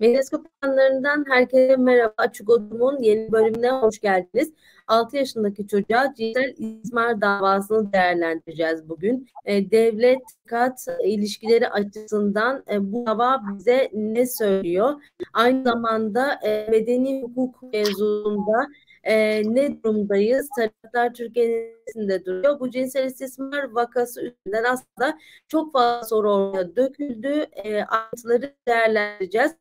Medyaskop kanallarından herkese merhaba. Açık Oturum'un yeni bölümüne hoş geldiniz. 6 yaşındaki çocuğa cinsel istismar davasını değerlendireceğiz bugün. Devlet-kat ilişkileri açısından bu dava bize ne söylüyor? Aynı zamanda medeni hukuk mevzuunda ne durumdayız? Taraflar Türkiye'nin içinde duruyor. Bu cinsel istismar vakası üzerinden aslında çok fazla soru ortaya döküldü. Ayrıntıları değerlendireceğiz.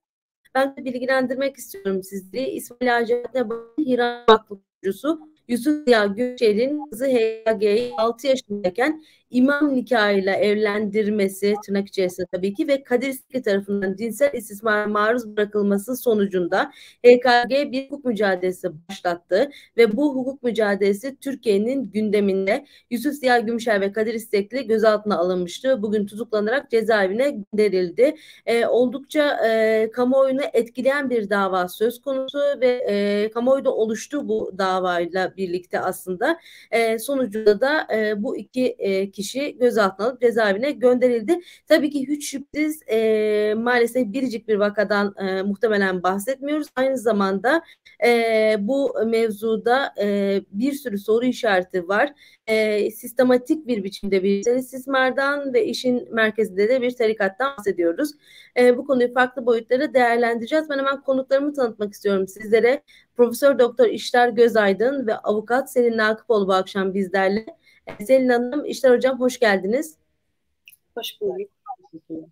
Ben de bilgilendirmek istiyorum sizleri. İsmailağa Cemaati Hiranur Vakfı kurucusu Yusuf Ziya Gümüşer'in kızı HK'yi 6 yaşındayken imam nikahıyla evlendirmesi, tırnak içerisinde tabii ki, ve Kadir İstekli tarafından cinsel istismara maruz bırakılması sonucunda HKG bir hukuk mücadelesi başlattı ve bu hukuk mücadelesi Türkiye'nin gündeminde. Yusuf Siyah Gümüşer ve Kadir İstekli gözaltına alınmıştı. Bugün tutuklanarak cezaevine gönderildi. Oldukça kamuoyunu etkileyen bir dava söz konusu ve kamuoyda oluştu bu davayla birlikte aslında. Sonucunda da bu iki kişi gözaltına alıp cezaevine gönderildi. Tabii ki hiç şüphesiz maalesef biricik bir vakadan muhtemelen bahsetmiyoruz. Aynı zamanda bu mevzuda bir sürü soru işareti var. Sistematik bir biçimde bir istismardan ve işin merkezinde de bir tarikattan bahsediyoruz. Bu konuyu farklı boyutlara değerlendireceğiz. Ben hemen konuklarımı tanıtmak istiyorum sizlere. Profesör Doktor İştar Gözaydın ve avukat Selin Nakıpoğlu bu akşam bizlerle. Selin Hanım, İştar Hocam hoş geldiniz. Hoş bulduk.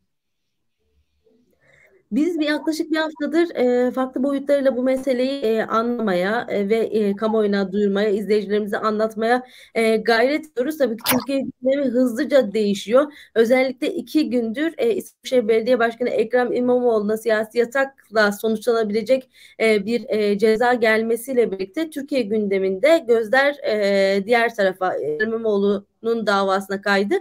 Biz yaklaşık bir haftadır farklı boyutlarıyla bu meseleyi anlamaya ve kamuoyuna duyurmaya, izleyicilerimize anlatmaya gayret ediyoruz. Tabii ki Türkiye gündemi hızlıca değişiyor. Özellikle 2 gündür İstanbul Belediye Başkanı Ekrem İmamoğlu'na siyasi yatakla sonuçlanabilecek bir ceza gelmesiyle birlikte Türkiye gündeminde gözler diğer tarafa, İmamoğlu'nun davasına kaydı.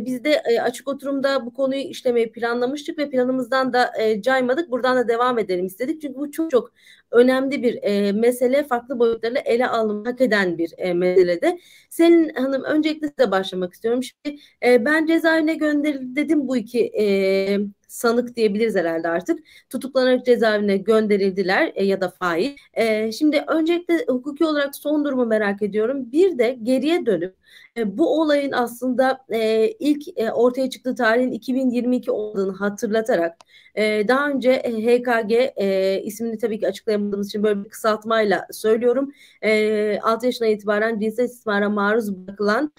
Biz de Açık Oturum'da bu konuyu işlemeyi planlamıştık ve planımızdan da caymadık. Buradan da devam edelim istedik. Çünkü bu çok çok önemli bir mesele. Farklı boyutlarla ele alınmak hak eden bir meselede. Selin Hanım, öncelikle size başlamak istiyorum. Şimdi ben cezaevine gönderildi dedim, bu iki sanık diyebiliriz herhalde artık. Tutuklanarak cezaevine gönderildiler ya da fail. Şimdi öncelikle hukuki olarak son durumu merak ediyorum. Bir de geriye dönüp bu olayın aslında ilk ortaya çıktığı tarihin 2022 olduğunu hatırlatarak daha önce HKG ismini tabii ki açıklayamadığımız için böyle bir kısaltmayla söylüyorum. 6 yaşına itibaren cinsel istismara maruz bırakılan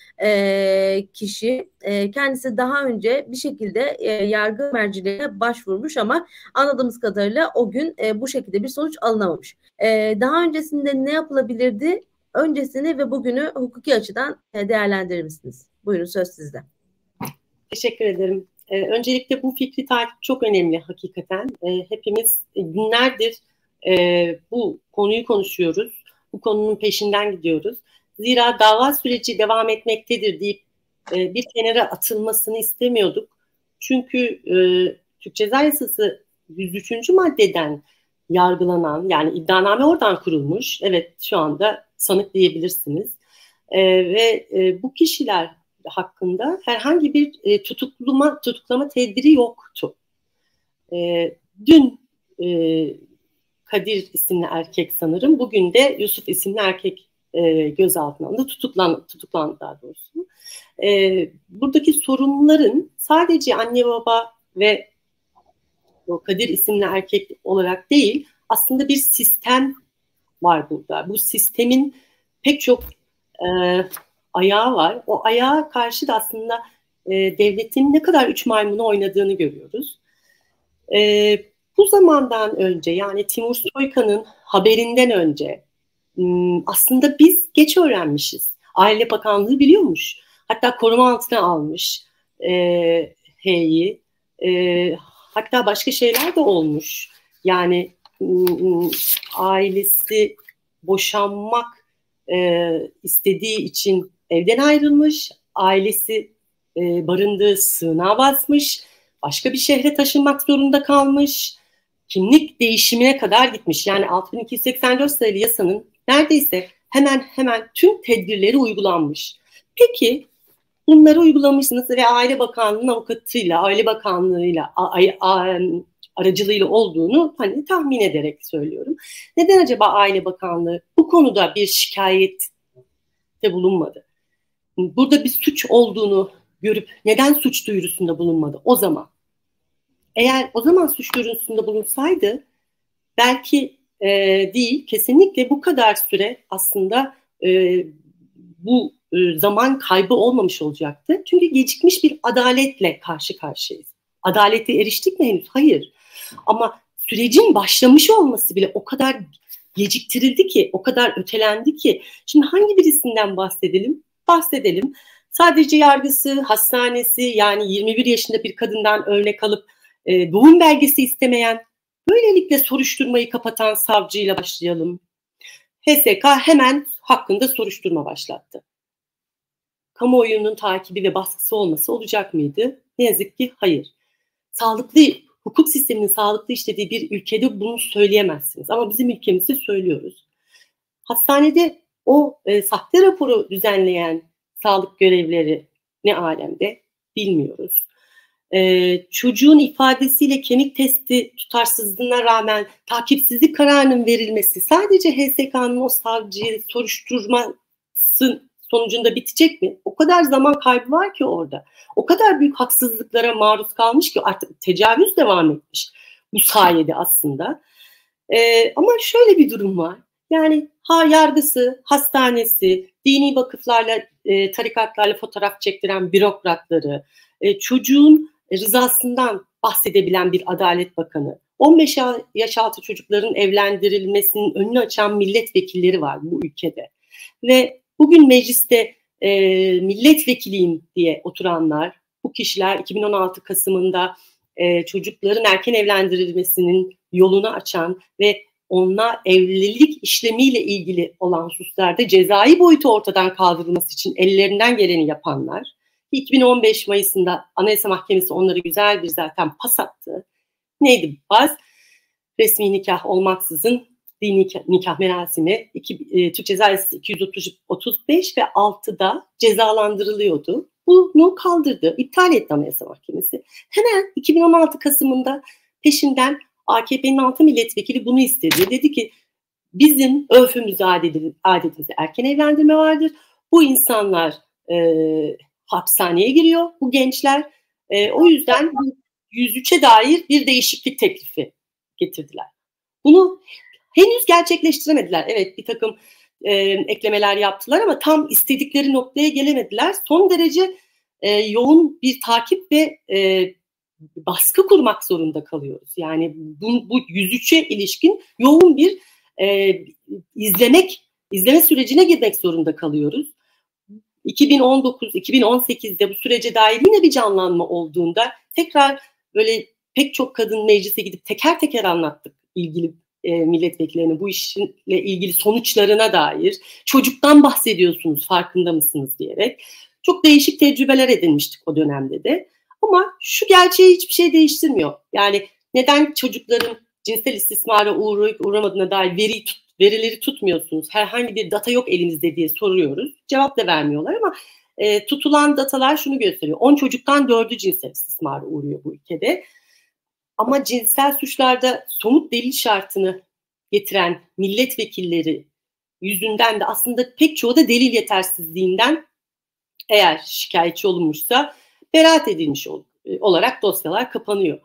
kişi, kendisi daha önce bir şekilde yargı mercilerine başvurmuş ama anladığımız kadarıyla o gün bu şekilde bir sonuç alınamamış. Daha öncesinde ne yapılabilirdi? Öncesini ve bugünü hukuki açıdan değerlendirir misiniz? Buyurun, söz sizde. Teşekkür ederim. Öncelikle bu fikri takip çok önemli hakikaten. Hepimiz günlerdir bu konuyu konuşuyoruz. Bu konunun peşinden gidiyoruz. Zira dava süreci devam etmektedir deyip bir kenara atılmasını istemiyorduk. Çünkü Türk Ceza Yasası 103. maddeden yargılanan, yani iddianame oradan kurulmuş. Evet, şu anda sanık diyebilirsiniz. Ve bu kişiler hakkında herhangi bir tutuklama tedbiri yoktu. Dün Kadir isimli erkek sanırım, bugün de Yusuf isimli erkek gözaltına alındı, tutuklandı daha doğrusu. Buradaki sorunların sadece anne baba ve o Kadir isimli erkek olarak değil, aslında bir sistem var burada. Bu sistemin pek çok ayağı var. O ayağa karşı da aslında devletin ne kadar 3 maymunu oynadığını görüyoruz. Bu zamandan önce, yani Timur Soykan'ın haberinden önce aslında biz geç öğrenmişiz. Aile Bakanlığı biliyormuş. Hatta koruma altına almış H'yi. Hatta başka şeyler de olmuş. Yani ailesi boşanmak istediği için evden ayrılmış. Ailesi barındığı sığınağa basmış. başka bir şehre taşınmak zorunda kalmış, kimlik değişimine kadar gitmiş. Yani 6284 sayılı yasanın neredeyse hemen tüm tedbirleri uygulanmış. Peki bunları uygulamışsınız ve Aile Bakanlığı'nın avukatıyla, Aile Bakanlığı'yla aracılığıyla olduğunu hani tahmin ederek söylüyorum. Neden acaba Aile Bakanlığı bu konuda bir şikayette bulunmadı? Burada bir suç olduğunu görüp neden suç duyurusunda bulunmadı o zaman? Eğer o zaman suç duyurusunda bulunsaydı belki değil, kesinlikle bu kadar süre aslında bu zaman kaybı olmamış olacaktı. Çünkü gecikmiş bir adaletle karşı karşıyayız. Adalete eriştik mi henüz? Hayır. Ama sürecin başlamış olması bile o kadar geciktirildi ki, o kadar ötelendi ki. Şimdi hangi birisinden bahsedelim? Bahsedelim. Sadece yargısı, hastanesi, yani 21 yaşında bir kadından örnek alıp doğum belgesi istemeyen, böylelikle soruşturmayı kapatan savcıyla başlayalım. HSK hemen hakkında soruşturma başlattı. Kamuoyunun takibi ve baskısı olması olacak mıydı? Ne yazık ki hayır. Sağlıklı, hukuk sisteminin sağlıklı işlediği bir ülkede bunu söyleyemezsiniz. Ama bizim ülkemizde söylüyoruz. Hastanede o sahte raporu düzenleyen sağlık görevlileri ne alemde bilmiyoruz. Çocuğun ifadesiyle kemik testi tutarsızlığına rağmen takipsizlik kararının verilmesi sadece HSK'nın o savcıyı soruşturması sonucunda bitecek mi? O kadar zaman kaybı var ki orada. O kadar büyük haksızlıklara maruz kalmış ki artık tecavüz devam etmiş bu sayede aslında. Ama şöyle bir durum var. Yani yargısı, hastanesi, dini vakıflarla, tarikatlarla fotoğraf çektiren bürokratları, çocuğun rızasından bahsedebilen bir Adalet Bakanı, 15 yaş altı çocukların evlendirilmesinin önünü açan milletvekilleri var bu ülkede. Ve bugün mecliste milletvekiliyim diye oturanlar, bu kişiler 2016 Kasım'ında çocukların erken evlendirilmesinin yolunu açan ve onunla evlilik işlemiyle ilgili olan hususlarda cezai boyutu ortadan kaldırılması için ellerinden geleni yapanlar, 2015 Mayıs'ında Anayasa Mahkemesi onları güzel bir zaten pas attı. Neydi bu pas? Resmi nikah olmaksızın dini nikah merasimi Türk Ceza Kanunu 235 ve 6'da cezalandırılıyordu. Bunu kaldırdı, iptal etti Anayasa Mahkemesi. Hemen 2016 Kasım'ında peşinden AKP'nin 6 milletvekili bunu istedi. Dedi ki bizim örfümüz, adetimizde erken evlendirme vardır. Bu insanlar hapishaneye giriyor, bu gençler. O yüzden 103'e dair bir değişiklik teklifi getirdiler. Bunu henüz gerçekleştiremediler. Evet, bir takım eklemeler yaptılar ama tam istedikleri noktaya gelemediler. Son derece yoğun bir takip ve baskı kurmak zorunda kalıyoruz. Yani bu 103'e ilişkin yoğun bir izleme sürecine girmek zorunda kalıyoruz. 2019-2018'de bu sürece dair yine bir canlanma olduğunda tekrar böyle pek çok kadın meclise gidip teker teker anlattık ilgili milletvekillerine bu işle ilgili sonuçlarına dair. Çocuktan bahsediyorsunuz, farkında mısınız diyerek. Çok değişik tecrübeler edinmiştik o dönemde de. Ama şu gerçeği hiçbir şey değiştirmiyor. Yani neden çocukların cinsel istismara uğrayıp uğramadığına dair verileri tutmuyorsunuz? Herhangi bir data yok elinizde diye soruyoruz. Cevap da vermiyorlar ama tutulan datalar şunu gösteriyor. 10 çocuktan 4'ü cinsel istismara uğruyor bu ülkede. Ama cinsel suçlarda somut delil şartını getiren milletvekilleri yüzünden de aslında pek çoğu da delil yetersizliğinden eğer şikayetçi olunmuşsa beraat edilmiş olarak dosyalar kapanıyor.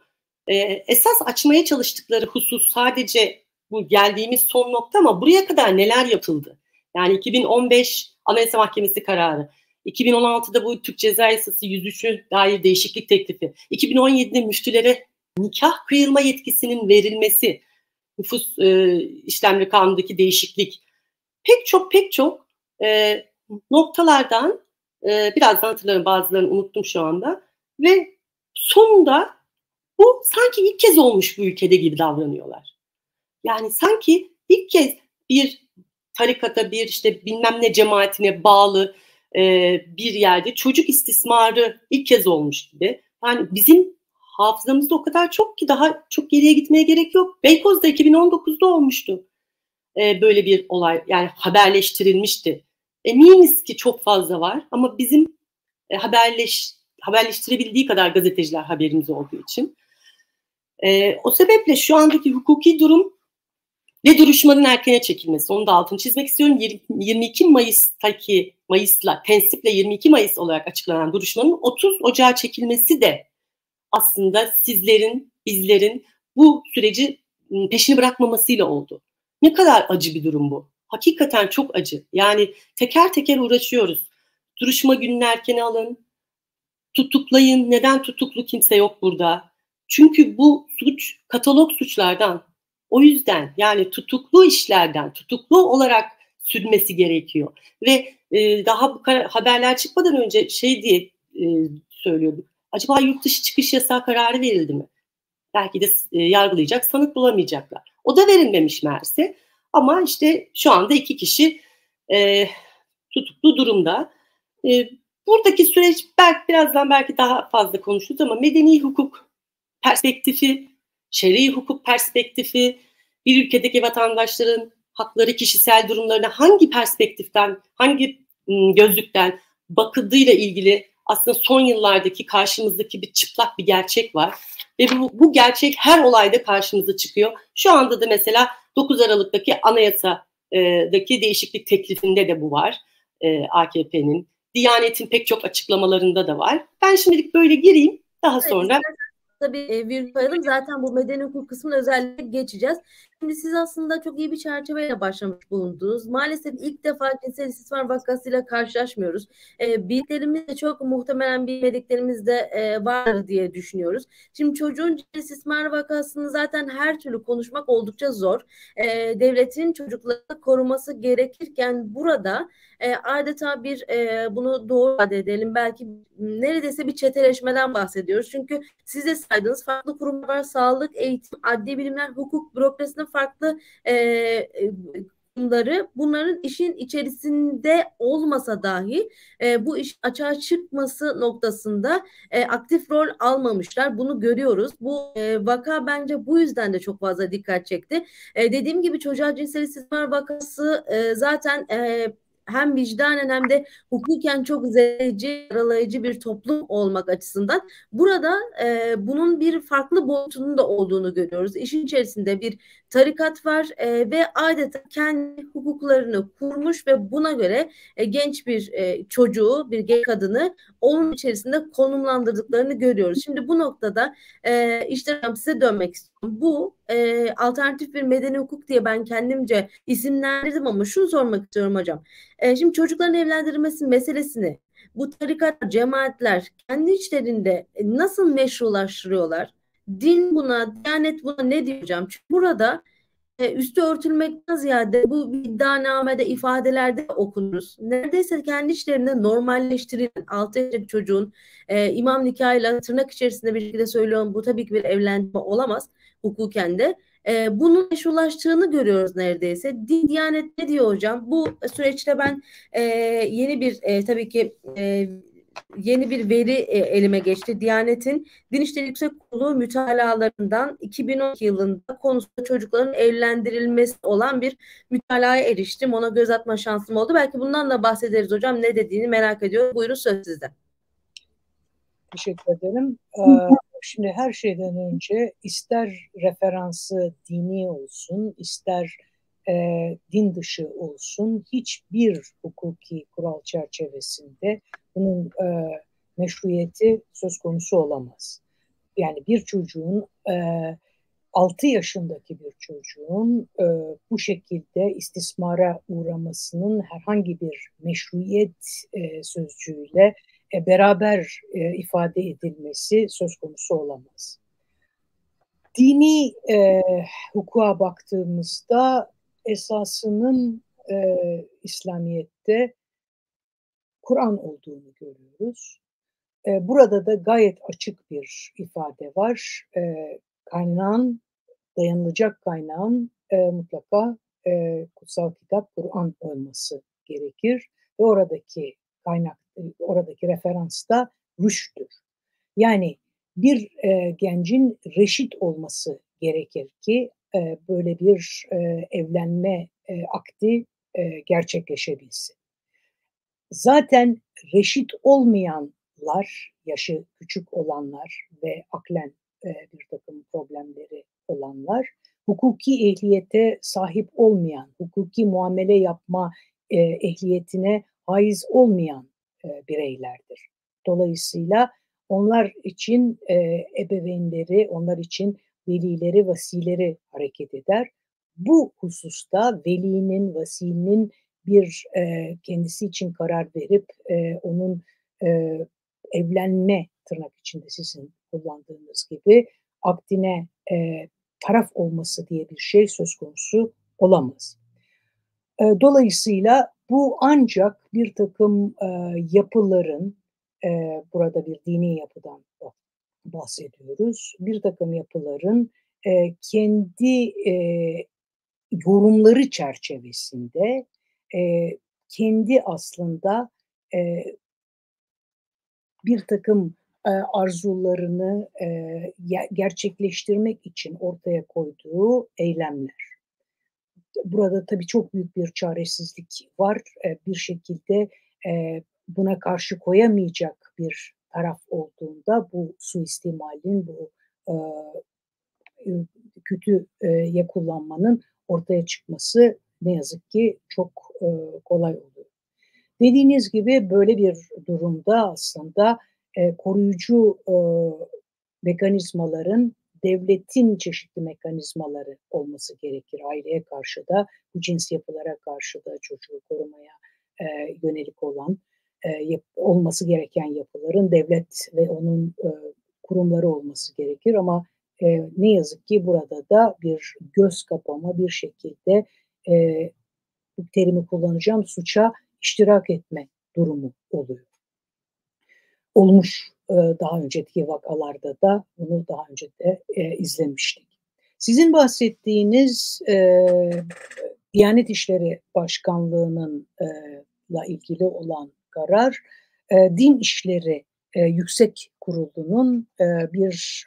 Esas açmaya çalıştıkları husus sadece bu geldiğimiz son nokta ama buraya kadar neler yapıldı? Yani 2015 Anayasa Mahkemesi kararı, 2016'da bu Türk Ceza Yasası 103'ü dair değişiklik teklifi, 2017'de müftülere nikah kıyılma yetkisinin verilmesi, nüfus işlemli kanundaki değişiklik, pek çok noktalardan birazdan hatırlarım, bazılarını unuttum şu anda ve sonunda bu sanki ilk kez olmuş bu ülkede gibi davranıyorlar. Yani sanki ilk kez bir tarikata, bir işte bilmem ne cemaatine bağlı bir yerde çocuk istismarı ilk kez olmuş gibi. Yani bizim hafızamızda o kadar çok ki daha çok geriye gitmeye gerek yok. Beykoz'da 2019'da olmuştu böyle bir olay, yani haberleştirilmişti. Eminiz ki çok fazla var ama bizim haberleştirebildiği kadar gazeteciler haberimiz olduğu için. O sebeple şu andaki hukuki durum ve duruşmanın erkene çekilmesi. Onu da altını çizmek istiyorum. 22 Mayıs olarak açıklanan duruşmanın 30 Ocağı çekilmesi de aslında sizlerin, bizlerin bu süreci peşini bırakmamasıyla oldu. Ne kadar acı bir durum bu. Hakikaten çok acı. Yani teker teker uğraşıyoruz. Duruşma gününü erkene alın. Tutuklayın. Neden tutuklu kimse yok burada? Çünkü bu suç katalog suçlardan. O yüzden yani tutuklu işlerden tutuklu olarak sürmesi gerekiyor. Ve daha bu haberler çıkmadan önce şey diye söylüyorduk. Acaba yurt dışı çıkış yasağı kararı verildi mi? Belki de yargılayacak, sanık bulamayacaklar. O da verilmemiş meğerse. Ama işte şu anda 2 kişi tutuklu durumda. Buradaki süreç birazdan belki daha fazla konuşuruz ama medeni hukuk perspektifi, şer'i hukuk perspektifi, bir ülkedeki vatandaşların hakları, kişisel durumlarına hangi perspektiften, hangi gözlükten bakıldığıyla ilgili aslında son yıllardaki karşımızdaki bir çıplak bir gerçek var. Ve bu gerçek her olayda karşımıza çıkıyor. Şu anda da mesela 9 Aralık'taki anayasadaki değişiklik teklifinde de bu var. AKP'nin, Diyanet'in pek çok açıklamalarında da var. Ben şimdilik böyle gireyim. Daha sonra... Tabii virgül koyalım. Zaten bu medeni hukuk kısmına özellikle geçeceğiz. Şimdi siz aslında çok iyi bir çerçeveyle başlamış bulundunuz. Maalesef ilk defa cinsel istismar vakasıyla karşılaşmıyoruz. Bildiklerimiz de çok, muhtemelen bilmediklerimiz de var diye düşünüyoruz. Şimdi çocuğun cinsel istismar vakasını zaten her türlü konuşmak oldukça zor. Devletin çocukları koruması gerekirken burada adeta bir bunu doğru ifade edelim. Belki neredeyse bir çeteleşmeden bahsediyoruz. Çünkü siz de saydınız, farklı kurumlar var, sağlık, eğitim, adli bilimler, hukuk, bürokrasinin farklı konuları, bunların işin içerisinde olmasa dahi bu iş açığa çıkması noktasında aktif rol almamışlar. Bunu görüyoruz. Bu vaka bence bu yüzden de çok fazla dikkat çekti. Dediğim gibi çocuğa cinsel istismar vakası zaten hem vicdanen hem de hukuken çok zedeleyici, yaralayıcı bir toplum olmak açısından burada bunun bir farklı boyutunun da olduğunu görüyoruz. İşin içerisinde bir tarikat var ve adeta kendi hukuklarını kurmuş ve buna göre genç bir çocuğu, bir genç kadını onun içerisinde konumlandırdıklarını görüyoruz. Şimdi bu noktada işte size dönmek istiyorum. Bu alternatif bir medeni hukuk diye ben kendimce isimlendirdim ama şunu sormak istiyorum hocam. Şimdi çocukların evlendirilmesi meselesini bu tarikatlar, cemaatler kendi içlerinde nasıl meşrulaştırıyorlar? Din buna, Diyanet buna ne diyeceğim? Çünkü burada üstü örtülmekten ziyade bu iddianamede, ifadelerde okunuruz. Neredeyse kendi içlerinde normalleştirilen 6 yaşındaki çocuğun imam nikahıyla tırnak içerisinde bir şekilde söylüyorum, bu tabii ki bir evlenme olamaz hukuken de. Bunun meşrulaştığını görüyoruz neredeyse. Din, Diyanet ne diyor hocam? Bu süreçte ben yeni bir tabii ki yeni bir veri elime geçti. Diyanet'in Din İşleri Yüksek Kurulu mütalalarından 2012 yılında konusunda çocukların evlendirilmesi olan bir mütalaya eriştim. Ona göz atma şansım oldu. Belki bundan da bahsederiz hocam. Ne dediğini merak ediyorum. Buyurun, söz sizde. Teşekkür ederim. Şimdi her şeyden önce ister referansı dini olsun, ister din dışı olsun, hiçbir hukuki kural çerçevesinde bunun meşruiyeti söz konusu olamaz. Yani bir çocuğun, 6 yaşındaki bir çocuğun bu şekilde istismara uğramasının herhangi bir meşruiyet sözcüğüyle beraber ifade edilmesi söz konusu olamaz. Dini hukuka baktığımızda esasının İslamiyette Kur'an olduğunu görüyoruz. Burada da gayet açık bir ifade var. Kaynağın, dayanılacak kaynağın mutlaka kutsal kitap Kur'an olması gerekir ve oradaki kaynak, oradaki referans da rüştür. Yani bir gencin reşit olması gerekir ki böyle bir evlenme akdi gerçekleşebilsin. Zaten reşit olmayanlar, yaşı küçük olanlar ve aklen bir takım problemleri olanlar, hukuki ehliyete sahip olmayan, hukuki muamele yapma ehliyetine haiz olmayan bireylerdir. Dolayısıyla onlar için ebeveynleri, onlar için velileri, vasileri hareket eder. Bu hususta velinin, vasinin bir kendisi için karar verip onun evlenme, tırnak içinde sizin kullandığınız gibi, akdine taraf olması diye bir şey söz konusu olamaz. Dolayısıyla bu ancak bir takım yapıların, burada bir dini yapıdan bahsediyoruz, bir takım yapıların kendi yorumları çerçevesinde kendi aslında bir takım arzularını gerçekleştirmek için ortaya koyduğu eylemler. Burada tabii çok büyük bir çaresizlik var. Bir şekilde buna karşı koyamayacak bir taraf olduğunda bu suistimalin, bu kötüye kullanmanın ortaya çıkması ne yazık ki çok kolay oluyor. Dediğiniz gibi böyle bir durumda aslında koruyucu mekanizmaların, devletin çeşitli mekanizmaları olması gerekir. Aileye karşı da, bu cins yapılara karşı da, çocuğu korumaya yönelik olan, olması gereken yapıların devlet ve onun kurumları olması gerekir. Ama ne yazık ki burada da bir göz kapama, bir şekilde bu terimi kullanacağım, suça iştirak etme durumu oluyor. Olmuş daha önceki vakalarda da, bunu daha önce de izlemiştik. Sizin bahsettiğiniz Diyanet İşleri Başkanlığı'nınla ilgili olan karar, Din İşleri Yüksek Kurulu'nun bir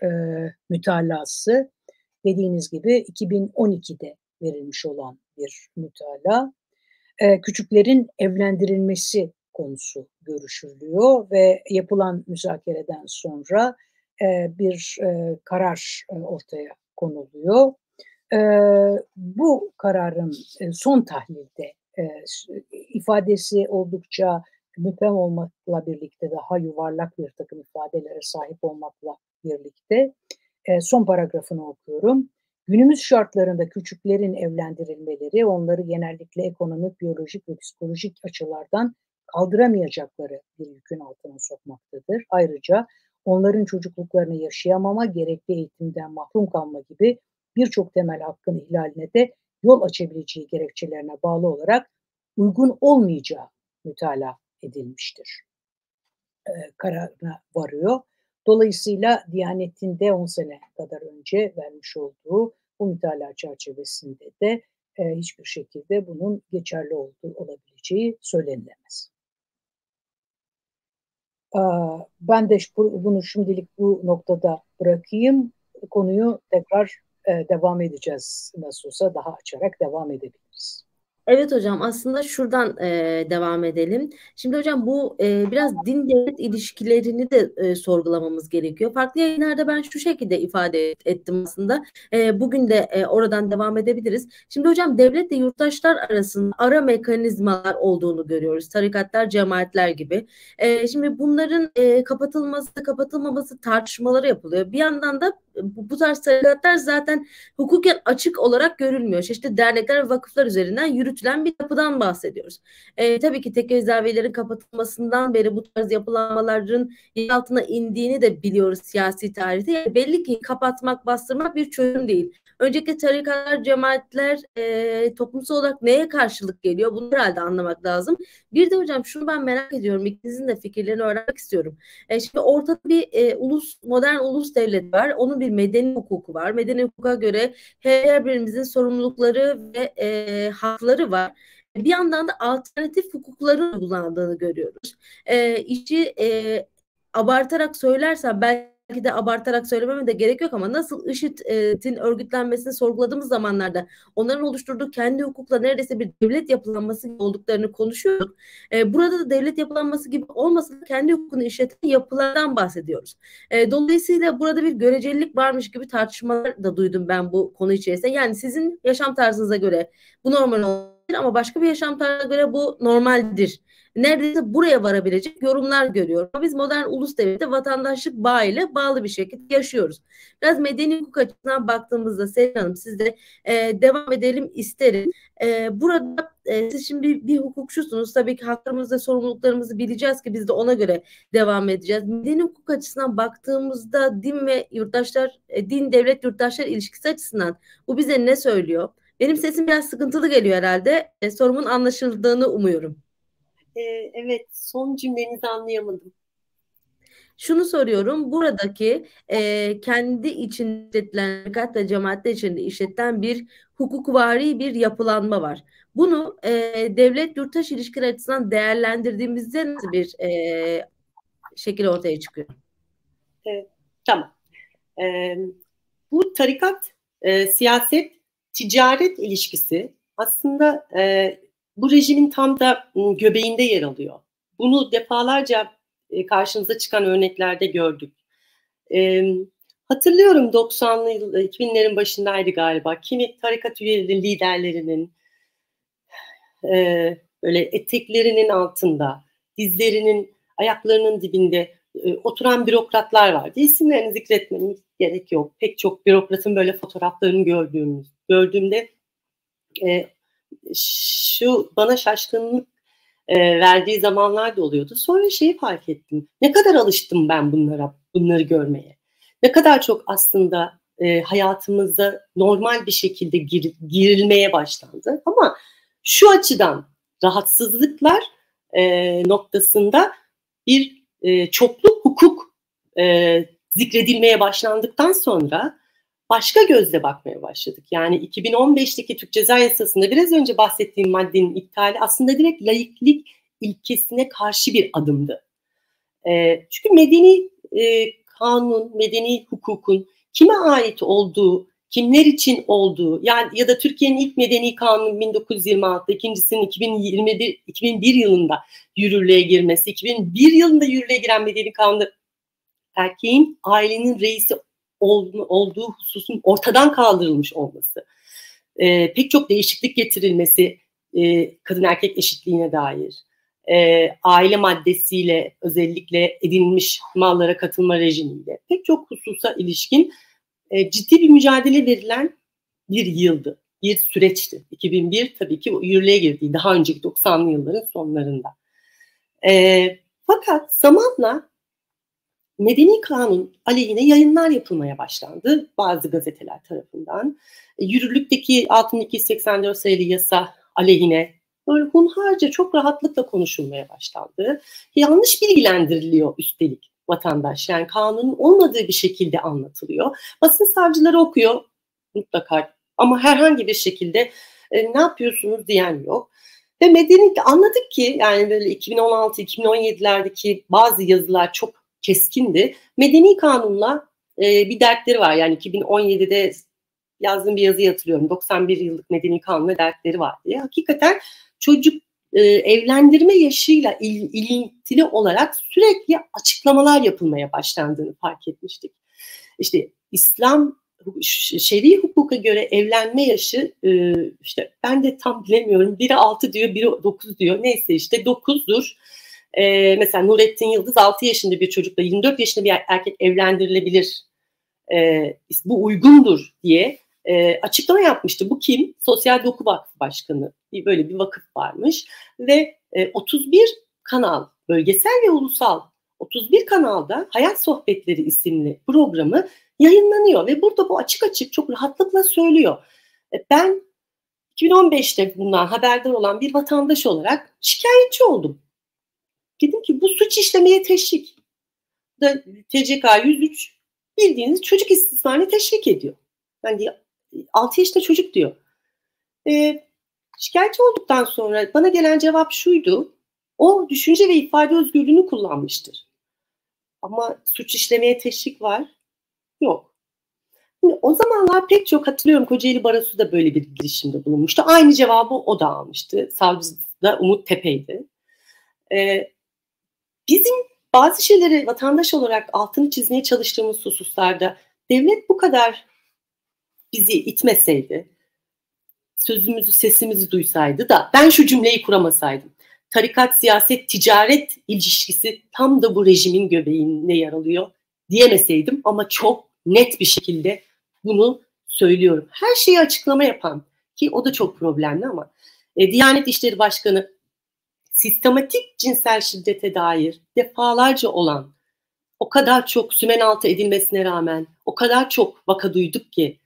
mütalası. Dediğiniz gibi 2012'de verilmiş olan bir mütala. Küçüklerin evlendirilmesi konusu görüşülüyor ve yapılan müzakereden sonra bir karar ortaya konuluyor. Bu kararın son tahlilde ifadesi oldukça müphem olmakla birlikte, daha yuvarlak bir takım ifadelere sahip olmakla birlikte, son paragrafını okuyorum. Günümüz şartlarında küçüklerin evlendirilmeleri, onları genellikle ekonomik, biyolojik ve psikolojik açılardan kaldıramayacakları bir yükün altına sokmaktadır. Ayrıca onların çocukluklarını yaşayamama, gerekli eğitimden mahrum kalma gibi birçok temel hakkın ihlaline de yol açabileceği gerekçelerine bağlı olarak uygun olmayacağı mütalaa edilmiştir. Kararına varıyor. Dolayısıyla Diyanet'in de 10 sene kadar önce vermiş olduğu bu mütalaa çerçevesinde de hiçbir şekilde bunun geçerli olduğu, olabileceği söylenilemez. Ben de bunu şimdilik bu noktada bırakayım. Konuyu tekrar devam edeceğiz. Nasıl olsa daha açarak devam edebiliriz. Evet hocam, aslında şuradan devam edelim. Şimdi hocam bu biraz din-devlet ilişkilerini de sorgulamamız gerekiyor. Farklı yayınlarda ben şu şekilde ifade ettim aslında. Bugün de oradan devam edebiliriz. Şimdi hocam devletle yurttaşlar arasında ara mekanizmalar olduğunu görüyoruz. Tarikatlar, cemaatler gibi. Şimdi bunların kapatılması, kapatılmaması tartışmaları yapılıyor. Bir yandan da bu tarz tarikatlar zaten hukuken açık olarak görülmüyor. İşte dernekler ve vakıflar üzerinden yürütülen bir yapıdan bahsediyoruz. Tabii ki tek cezaevlerin kapatılmasından beri bu tarz yapılanmaların yer altına indiğini de biliyoruz siyasi tarihte. Yani belli ki kapatmak, bastırmak bir çözüm değil. Önceki tarikatlar, cemaatler toplumsal olarak neye karşılık geliyor? Bunu herhalde anlamak lazım. Bir de hocam şunu ben merak ediyorum. İkinizin de fikirlerini öğrenmek istiyorum. Şimdi ortada bir modern ulus devlet var. Onun bir medeni hukuku var. Medeni hukuka göre her birimizin sorumlulukları ve hakları var. Bir yandan da alternatif hukukların uygulandığını görüyoruz. İşi abartarak söylersem belki belki de abartarak söylememe de gerek yok ama nasıl IŞİD'in örgütlenmesini sorguladığımız zamanlarda onların oluşturduğu kendi hukukla neredeyse bir devlet yapılanması gibi olduklarını konuşuyorduk. Burada da devlet yapılanması gibi olmasa da kendi hukukunu işleten yapılardan bahsediyoruz. Dolayısıyla burada bir görecelilik varmış gibi tartışmalar da duydum ben bu konu içerisinde. Yani sizin yaşam tarzınıza göre bu normal olabilir ama başka bir yaşam tarzına göre bu normaldir. Neredeyse buraya varabilecek yorumlar görüyorum. Biz modern ulus devleti vatandaşlık bağı ile bağlı bir şekilde yaşıyoruz. Biraz medeni hukuk açısından baktığımızda Selin Hanım siz de devam edelim isterim. Burada siz şimdi bir hukukçusunuz. Tabii ki haklarımızı, sorumluluklarımızı bileceğiz ki biz de ona göre devam edeceğiz. Medeni hukuk açısından baktığımızda din ve yurttaşlar, din devlet yurttaşlar ilişkisi açısından bu bize ne söylüyor? Benim sesim biraz sıkıntılı geliyor herhalde. Sorumun anlaşıldığını umuyorum. Evet, son cümlenizi anlayamadım. Şunu soruyorum, buradaki kendi içinde işletilen, hatta cemaatle içinde işletilen bir hukukvari bir yapılanma var. Bunu devlet yurttaş ilişkiler açısından değerlendirdiğimizde nasıl bir şekil ortaya çıkıyor? Tamam. Bu tarikat, siyaset, ticaret ilişkisi aslında bu rejimin tam da göbeğinde yer alıyor. Bunu defalarca karşımıza çıkan örneklerde gördük. Hatırlıyorum 90'lı yıl, 2000'lerin başındaydı galiba. Kimi tarikat üyelerinin, liderlerinin böyle eteklerinin altında, dizlerinin, ayaklarının dibinde oturan bürokratlar vardı. İsimlerini zikretmemiz gerek yok. Pek çok bürokratın böyle fotoğraflarını gördüğümde şu bana şaşkınlık verdiği zamanlar da oluyordu. Sonra şeyi fark ettim. Ne kadar alıştım ben bunları görmeye. Ne kadar çok aslında hayatımıza normal bir şekilde girilmeye başlandı. Ama şu açıdan rahatsızlıklar noktasında bir çoklu hukuk zikredilmeye başlandıktan sonra başka gözle bakmaya başladık. Yani 2015'teki Türk Ceza Yasası'nda biraz önce bahsettiğim maddenin iptali aslında direkt laiklik ilkesine karşı bir adımdı. Çünkü medeni kanun, medeni hukukun kime ait olduğu, kimler için olduğu, yani ya da Türkiye'nin ilk medeni kanunu 1926, ikincisinin 2001 yılında yürürlüğe girmesi, 2001 yılında yürürlüğe giren medeni kanunu erkeğin ailenin reisi olduğu hususun ortadan kaldırılmış olması, pek çok değişiklik getirilmesi kadın erkek eşitliğine dair, aile maddesiyle özellikle edinilmiş mallara katılma rejimiyle pek çok hususa ilişkin ciddi bir mücadele verilen bir yıldı, bir süreçti. 2001 tabii ki yürürlüğe girdiği daha önceki 90'lı yılların sonlarında. Fakat zamanla medeni kanun aleyhine yayınlar yapılmaya başlandı bazı gazeteler tarafından. Yürürlükteki 6284 sayılı yasa aleyhine böyle hunharca çok rahatlıkla konuşulmaya başlandı. Yanlış bilgilendiriliyor üstelik vatandaş. Yani kanunun olmadığı bir şekilde anlatılıyor. Basın savcıları okuyor mutlaka ama herhangi bir şekilde ne yapıyorsunuz diyen yok. Ve medeni anladık ki yani böyle 2016-2017'lerdeki bazı yazılar çok keskindi. Medeni kanunla bir dertleri var. Yani 2017'de yazdığım bir yazıyı hatırlıyorum. 91 yıllık medeni kanunla dertleri var diye. Hakikaten çocuk evlendirme yaşıyla ilintili olarak sürekli açıklamalar yapılmaya başlandığını fark etmiştik. İşte İslam şer'i hukuka göre evlenme yaşı işte ben de tam bilemiyorum. Biri 6 diyor, biri 9 diyor. Neyse işte 9'dur. Mesela Nurettin Yıldız 6 yaşında bir çocukla 24 yaşında bir erkek evlendirilebilir, bu uygundur diye açıklama yapmıştı. Bu kim? Sosyal Doku Vakfı Başkanı. Böyle bir vakıf varmış ve 31 kanal, bölgesel ve ulusal 31 kanalda Hayat Sohbetleri isimli programı yayınlanıyor ve burada bu açık açık çok rahatlıkla söylüyor. Ben 2015'te bundan haberdar olan bir vatandaş olarak şikayetçi oldum. Dedim ki bu suç işlemeye teşvik. TCK 103 bildiğiniz çocuk istismarına teşvik ediyor. Yani 6 yaşında çocuk diyor. Şikayetçi olduktan sonra bana gelen cevap şuydu. O düşünce ve ifade özgürlüğünü kullanmıştır. Ama suç işlemeye teşvik var. Yok. Şimdi o zamanlar pek çok hatırlıyorum, Kocaeli Barosu da böyle bir girişimde bulunmuştu. Aynı cevabı o da almıştı. Savcı da Umut Tepe'ydi. Bizim bazı şeyleri vatandaş olarak altını çizmeye çalıştığımız hususlarda devlet bu kadar bizi itmeseydi, sözümüzü, sesimizi duysaydı da ben şu cümleyi kuramasaydım. Tarikat, siyaset, ticaret ilişkisi tam da bu rejimin göbeğinde yer alıyor diyemeseydim, ama çok net bir şekilde bunu söylüyorum. Her şeyi açıklama yapan, ki o da çok problemli, ama Diyanet İşleri Başkanı sistematik cinsel şiddete dair defalarca olan, o kadar çok sümen altı edilmesine rağmen o kadar çok vaka duyduk ki,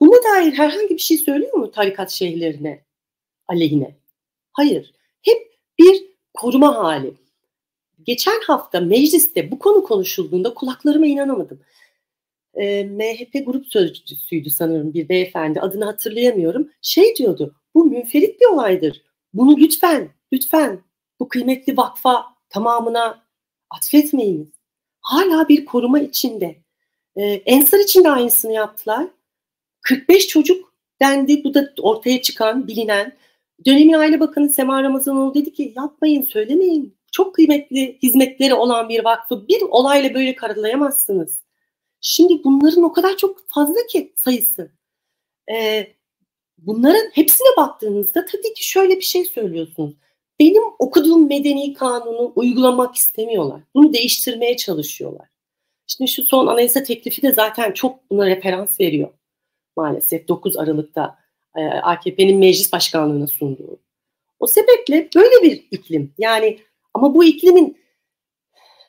buna dair herhangi bir şey söylüyor mu tarikat şeyhlerine aleyhine? Hayır. Hep bir koruma hali. Geçen hafta mecliste bu konu konuşulduğunda kulaklarıma inanamadım. MHP grup sözcüsüydü sanırım bir beyefendi, adını hatırlayamıyorum. Şey diyordu, bu münferit bir olaydır. Bunu lütfen bu kıymetli vakfa tamamına atfetmeyiniz. Hala bir koruma içinde. Ensar için de aynısını yaptılar. 45 çocuk dendi. Bu da ortaya çıkan, bilinen. Dönemin Aile Bakanı Sema Ramazanoğlu dedi ki yapmayın, söylemeyin. Çok kıymetli hizmetleri olan bir vakfı bir olayla böyle karalayamazsınız. Şimdi bunların o kadar çok fazla ki sayısı. Bunların hepsine baktığınızda tabii ki şöyle bir şey söylüyorsunuz. Benim okuduğum medeni kanunu uygulamak istemiyorlar. Bunu değiştirmeye çalışıyorlar. Şimdi şu son anayasa teklifi de zaten çok buna referans veriyor. Maalesef 9 Aralık'ta AKP'nin meclis başkanlığına sunduğu. O sebeple böyle bir iklim. Yani ama bu iklimin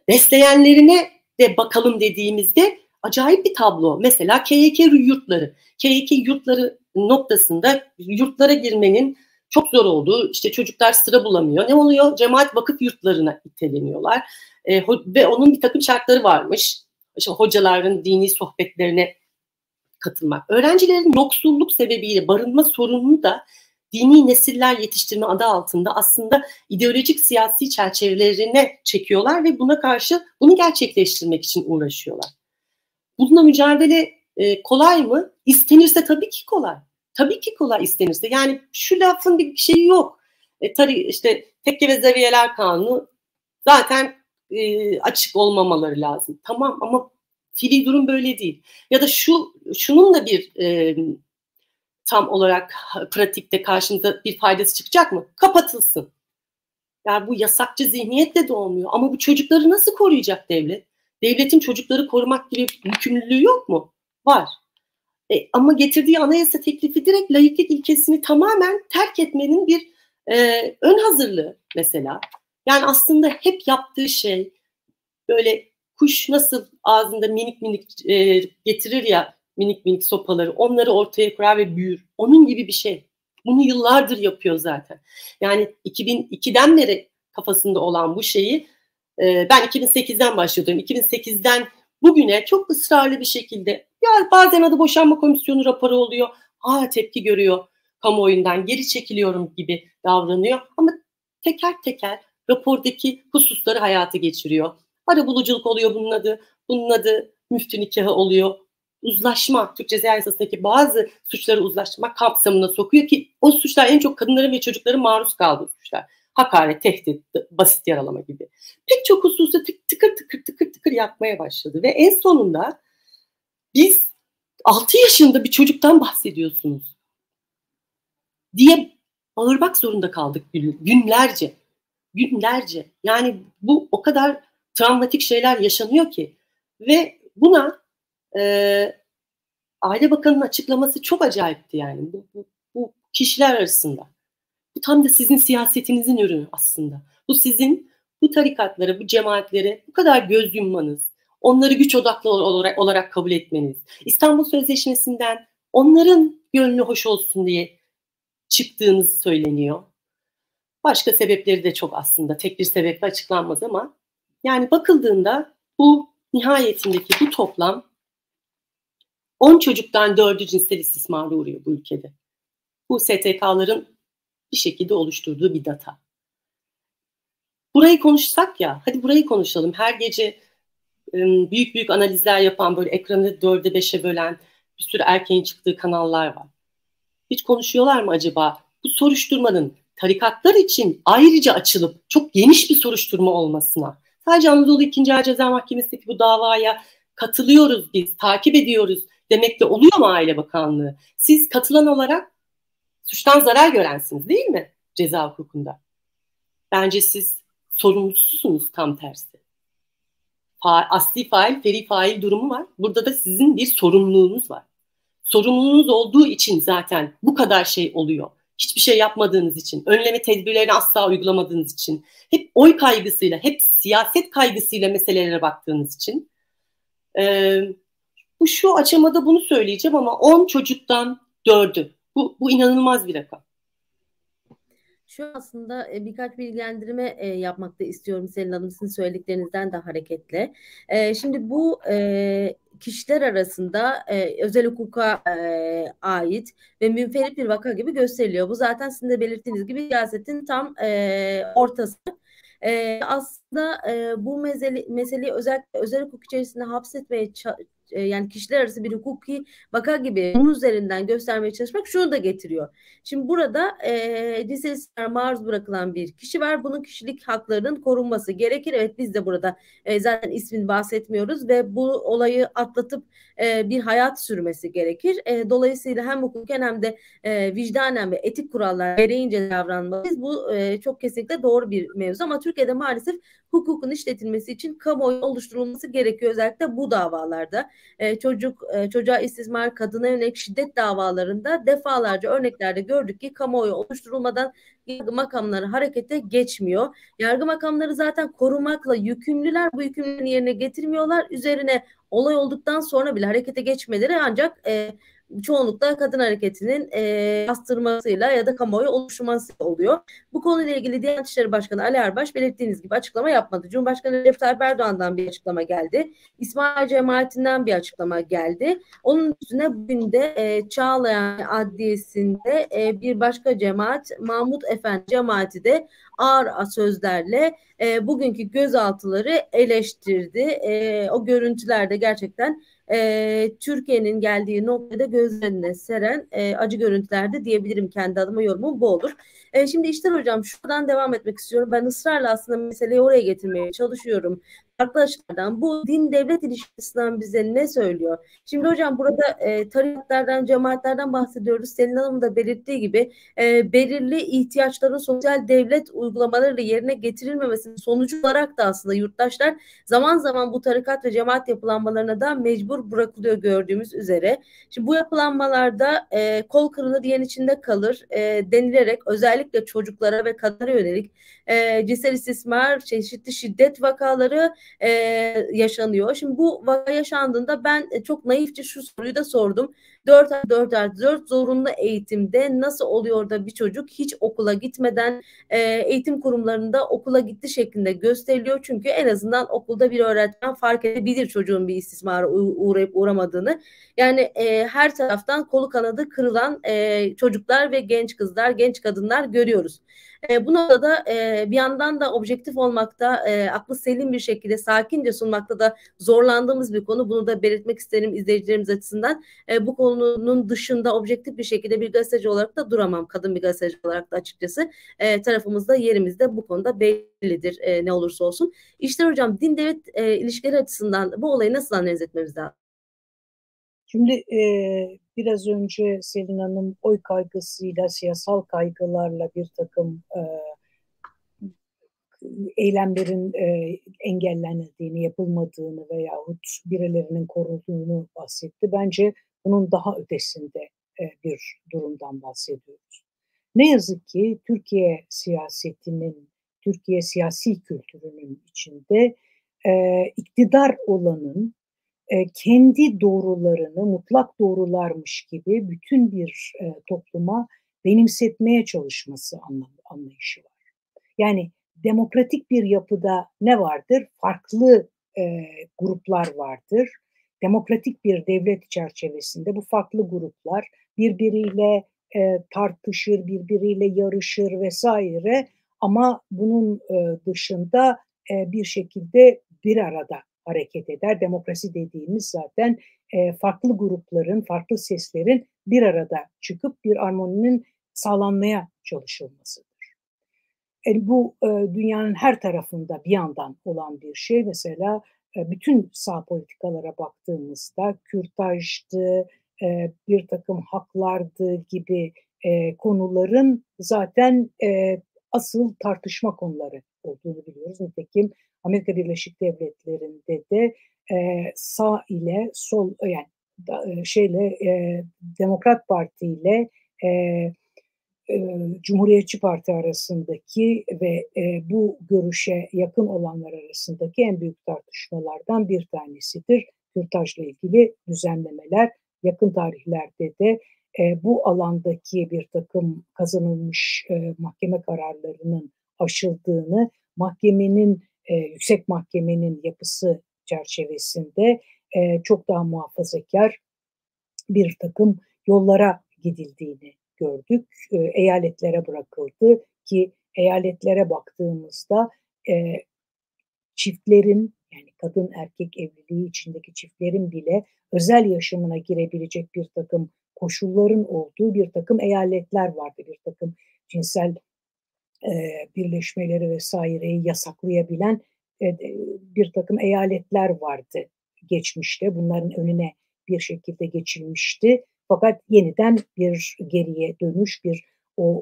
besleyenlerine de bakalım dediğimizde acayip bir tablo. Mesela KHK yurtları. KHK yurtları noktasında yurtlara girmenin çok zor olduğu, işte çocuklar sıra bulamıyor. Ne oluyor? Cemaat vakıf yurtlarına iteleniyorlar. Ve onun bir takım şartları varmış. İşte hocaların dini sohbetlerine katılmak. Öğrencilerin yoksulluk sebebiyle barınma sorununu da dini nesiller yetiştirme adı altında aslında ideolojik siyasi çerçevelerine çekiyorlar ve buna karşı bunu gerçekleştirmek için uğraşıyorlar. Bununla mücadele kolay mı? İstenirse tabii ki kolay. Tabii ki kolay istenirse. Yani şu lafın bir şeyi yok. İşte tekke ve zaviyeler kanunu zaten açık olmamaları lazım. Tamam, ama fiili durum böyle değil. Ya da şunun da bir tam olarak pratikte karşımıza bir faydası çıkacak mı? Kapatılsın. Yani bu yasakçı zihniyetle de olmuyor. Ama bu çocukları nasıl koruyacak devlet? Devletin çocukları korumak gibi yükümlülüğü yok mu? Var. Ama getirdiği anayasa teklifi direkt laiklik ilkesini tamamen terk etmenin bir ön hazırlığı mesela. Yani aslında hep yaptığı şey böyle, kuş nasıl ağzında minik minik getirir ya minik minik sopaları, onları ortaya kurar ve büyür. Onun gibi bir şey. Bunu yıllardır yapıyor zaten. Yani 2002'den beri kafasında olan bu şeyi ben 2008'den başladım. 2008'den bugüne çok ısrarlı bir şekilde, ya bazen adı boşanma komisyonu raporu oluyor. Aa, tepki görüyor kamuoyundan, geri çekiliyorum gibi davranıyor. Ama teker teker rapordaki hususları hayata geçiriyor. Arabuluculuk oluyor bunun adı. Bunun adı müftü nikahı oluyor. Uzlaşma, Türk Ceza Yasası'ndaki bazı suçları uzlaşma kapsamına sokuyor ki o suçlar en çok kadınların ve çocukların maruz kaldığı suçlar. Hakaret, tehdit, basit yaralama gibi. Pek çok hususta tıkır tıkır yapmaya başladı ve en sonunda biz 6 yaşında bir çocuktan bahsediyorsunuz diye bağırmak zorunda kaldık günlerce. Günlerce. Yani bu o kadar travmatik şeyler yaşanıyor ki ve buna Aile Bakanı'nın açıklaması çok acayipti yani bu kişiler arasında. Bu tam da sizin siyasetinizin ürünü aslında. Bu sizin bu tarikatlara, bu cemaatlere bu kadar göz yummanız, onları güç odaklı olarak kabul etmeniz, İstanbul Sözleşmesi'nden onların gönlü hoş olsun diye çıktığınız söyleniyor. Başka sebepleri de çok aslında, tek bir sebeple açıklanmaz ama yani bakıldığında bu nihayetindeki bu toplam 10 çocuktan 4'ü cinsel istismara uğruyor bu ülkede. Bu STK'ların bir şekilde oluşturduğu bir data. Burayı konuşsak ya, hadi burayı konuşalım. Her gece büyük büyük analizler yapan, böyle ekranı 4'e 5'e bölen bir sürü erkeğin çıktığı kanallar var. Hiç konuşuyorlar mı acaba? Bu soruşturmanın tarikatlar için ayrıca açılıp çok geniş bir soruşturma olmasına, sadece Anadolu 2. Ağır Ceza Mahkemesi'ndeki bu davaya katılıyoruz biz, takip ediyoruz demekle oluyor mu Aile Bakanlığı? Siz katılan olarak suçtan zarar görensiniz değil mi ceza hukukunda? Bence siz sorumlususunuz, tam tersi. Asli fail, feri fail durumu var. Burada da sizin bir sorumluluğunuz var. Sorumluluğunuz olduğu için zaten bu kadar şey oluyor. Hiçbir şey yapmadığınız için, önleme tedbirlerini asla uygulamadığınız için, hep oy kaygısıyla, hep siyaset kaygısıyla meselelere baktığınız için. Bu şu aşamada bunu söyleyeceğim ama 10 çocuktan 4'ü. Bu inanılmaz bir rakam. Şu aslında birkaç bilgilendirme yapmak da istiyorum Selin Hanım, sizin söylediklerinizden de hareketle. Şimdi bu kişiler arasında özel hukuka ait ve münferit bir vaka gibi gösteriliyor. Bu zaten sizin de belirttiğiniz gibi siyasetin tam ortası. Aslında bu meseleyi özellikle özel hukuk içerisinde hapsetmeye çalışıyor. Yani kişiler arası bir hukuki vaka gibi bunun üzerinden göstermeye çalışmak şunu da getiriyor. Şimdi burada cinsel istismara maruz bırakılan bir kişi var. Bunun kişilik haklarının korunması gerekir. Evet, biz de burada zaten ismini bahsetmiyoruz ve bu olayı atlatıp bir hayat sürmesi gerekir. Dolayısıyla hem hukuken hem de vicdanen ve etik kurallar gereğince davranmalıyız. Bu çok kesinlikle doğru bir mevzu ama Türkiye'de maalesef hukukun işletilmesi için kamuoyu oluşturulması gerekiyor. Özellikle bu davalarda. Çocuğa istismar, kadına yönelik şiddet davalarında defalarca örneklerde gördük ki kamuoyu oluşturulmadan yargı makamları harekete geçmiyor. Yargı makamları zaten korumakla yükümlüler, bu yükümlülüğünü yerine getirmiyorlar. Üzerine olay olduktan sonra bile harekete geçmeleri ancak çoğunlukla kadın hareketinin bastırmasıyla ya da kamuoyu oluşturması oluyor. Bu konuyla ilgili Diyanet İşleri Başkanı Ali Erbaş belirttiğiniz gibi açıklama yapmadı. Cumhurbaşkanı Recep Tayyip Erdoğan'dan bir açıklama geldi. İsmail Cemaati'nden bir açıklama geldi. Onun üstüne bugün de Çağlayan Adliyesi'nde bir başka cemaat, Mahmut Efendi Cemaati de ağır sözlerle bugünkü gözaltıları eleştirdi. O görüntülerde gerçekten Türkiye'nin geldiği noktada göz önüne seren acı görüntülerde diyebilirim, kendi adıma yorumum bu olur. Şimdi İştar Hocam, şuradan devam etmek istiyorum. Ben ısrarla aslında meseleyi oraya getirmeye çalışıyorum. Arkadaşlardan bu din-devlet ilişkisinden bize ne söylüyor? Şimdi hocam burada tarikatlardan, cemaatlerden bahsediyoruz. Selin Hanım'ın da belirttiği gibi belirli ihtiyaçların sosyal devlet uygulamaları yerine getirilmemesinin sonucu olarak da aslında yurttaşlar zaman zaman bu tarikat ve cemaat yapılanmalarına da mecbur bırakılıyor gördüğümüz üzere. Şimdi bu yapılanmalarda kol kırılır yen içinde kalır denilerek özellikle çocuklara ve kadınlara yönelik cinsel istismar, çeşitli şiddet vakaları yaşanıyor. Şimdi bu vaka yaşandığında ben çok naifçe şu soruyu da sordum. 4 artı 4 zorunlu eğitimde nasıl oluyor da bir çocuk hiç okula gitmeden eğitim kurumlarında okula gitti şeklinde gösteriliyor? Çünkü en azından okulda bir öğretmen fark edebilir çocuğun bir istismara uğrayıp uğramadığını. Yani her taraftan kolu kanadı kırılan çocuklar ve genç kızlar, genç kadınlar görüyoruz. Bu noktada bir yandan da objektif olmakta, aklı selim bir şekilde sakince sunmakta da zorlandığımız bir konu. Bunu da belirtmek isterim izleyicilerimiz açısından. Bu konunun dışında objektif bir şekilde bir gazeteci olarak da duramam. Kadın bir gazeteci olarak da açıkçası tarafımızda, yerimizde bu konuda bellidir ne olursa olsun. İşte hocam, din devlet ilişkileri açısından bu olayı nasıl analiz etmemiz lazım? Şimdi biraz önce Selin Hanım oy kaygısıyla, siyasal kaygılarla bir takım eylemlerin engellendiğini, yapılmadığını veyahut birilerinin korunduğunu bahsetti. Bence bunun daha ötesinde bir durumdan bahsediyoruz. Ne yazık ki Türkiye siyasetinin, Türkiye siyasi kültürünün içinde iktidar olanın kendi doğrularını mutlak doğrularmış gibi bütün bir topluma benimsetmeye çalışması anlayışı var. Yani demokratik bir yapıda ne vardır? Farklı gruplar vardır. Demokratik bir devlet çerçevesinde bu farklı gruplar birbiriyle tartışır, birbiriyle yarışır vesaire, ama bunun dışında bir şekilde bir arada hareket eder. Demokrasi dediğimiz zaten farklı grupların, farklı seslerin bir arada çıkıp bir armoninin sağlanmaya çalışılmasıdır. Yani bu dünyanın her tarafında bir yandan olan bir şey. Mesela bütün sağ politikalara baktığımızda kürtajdı, bir takım haklardı gibi konuların zaten asıl tartışma konuları olduğunu biliyoruz. Nitekim Amerika Birleşik Devletleri'nde de sağ ile sol, yani Demokrat Parti ile Cumhuriyetçi Parti arasındaki ve bu görüşe yakın olanlar arasındaki en büyük tartışmalardan bir tanesidir. Kürtajla ilgili düzenlemeler yakın tarihlerde de bu alandaki bir takım kazanılmış mahkeme kararlarının aşıldığını, mahkemenin, yüksek mahkemenin yapısı çerçevesinde çok daha muhafazakar bir takım yollara gidildiğini gördük. Eyaletlere bırakıldı ki eyaletlere baktığımızda çiftlerin, yani kadın erkek evliliği içindeki çiftlerin bile özel yaşamına girebilecek bir takım koşulların olduğu bir takım eyaletler vardı. Bir takım cinsel birleşmeleri vesaireyi yasaklayabilen bir takım eyaletler vardı geçmişte. Bunların önüne bir şekilde geçilmişti. Fakat yeniden bir geriye dönüş, bir o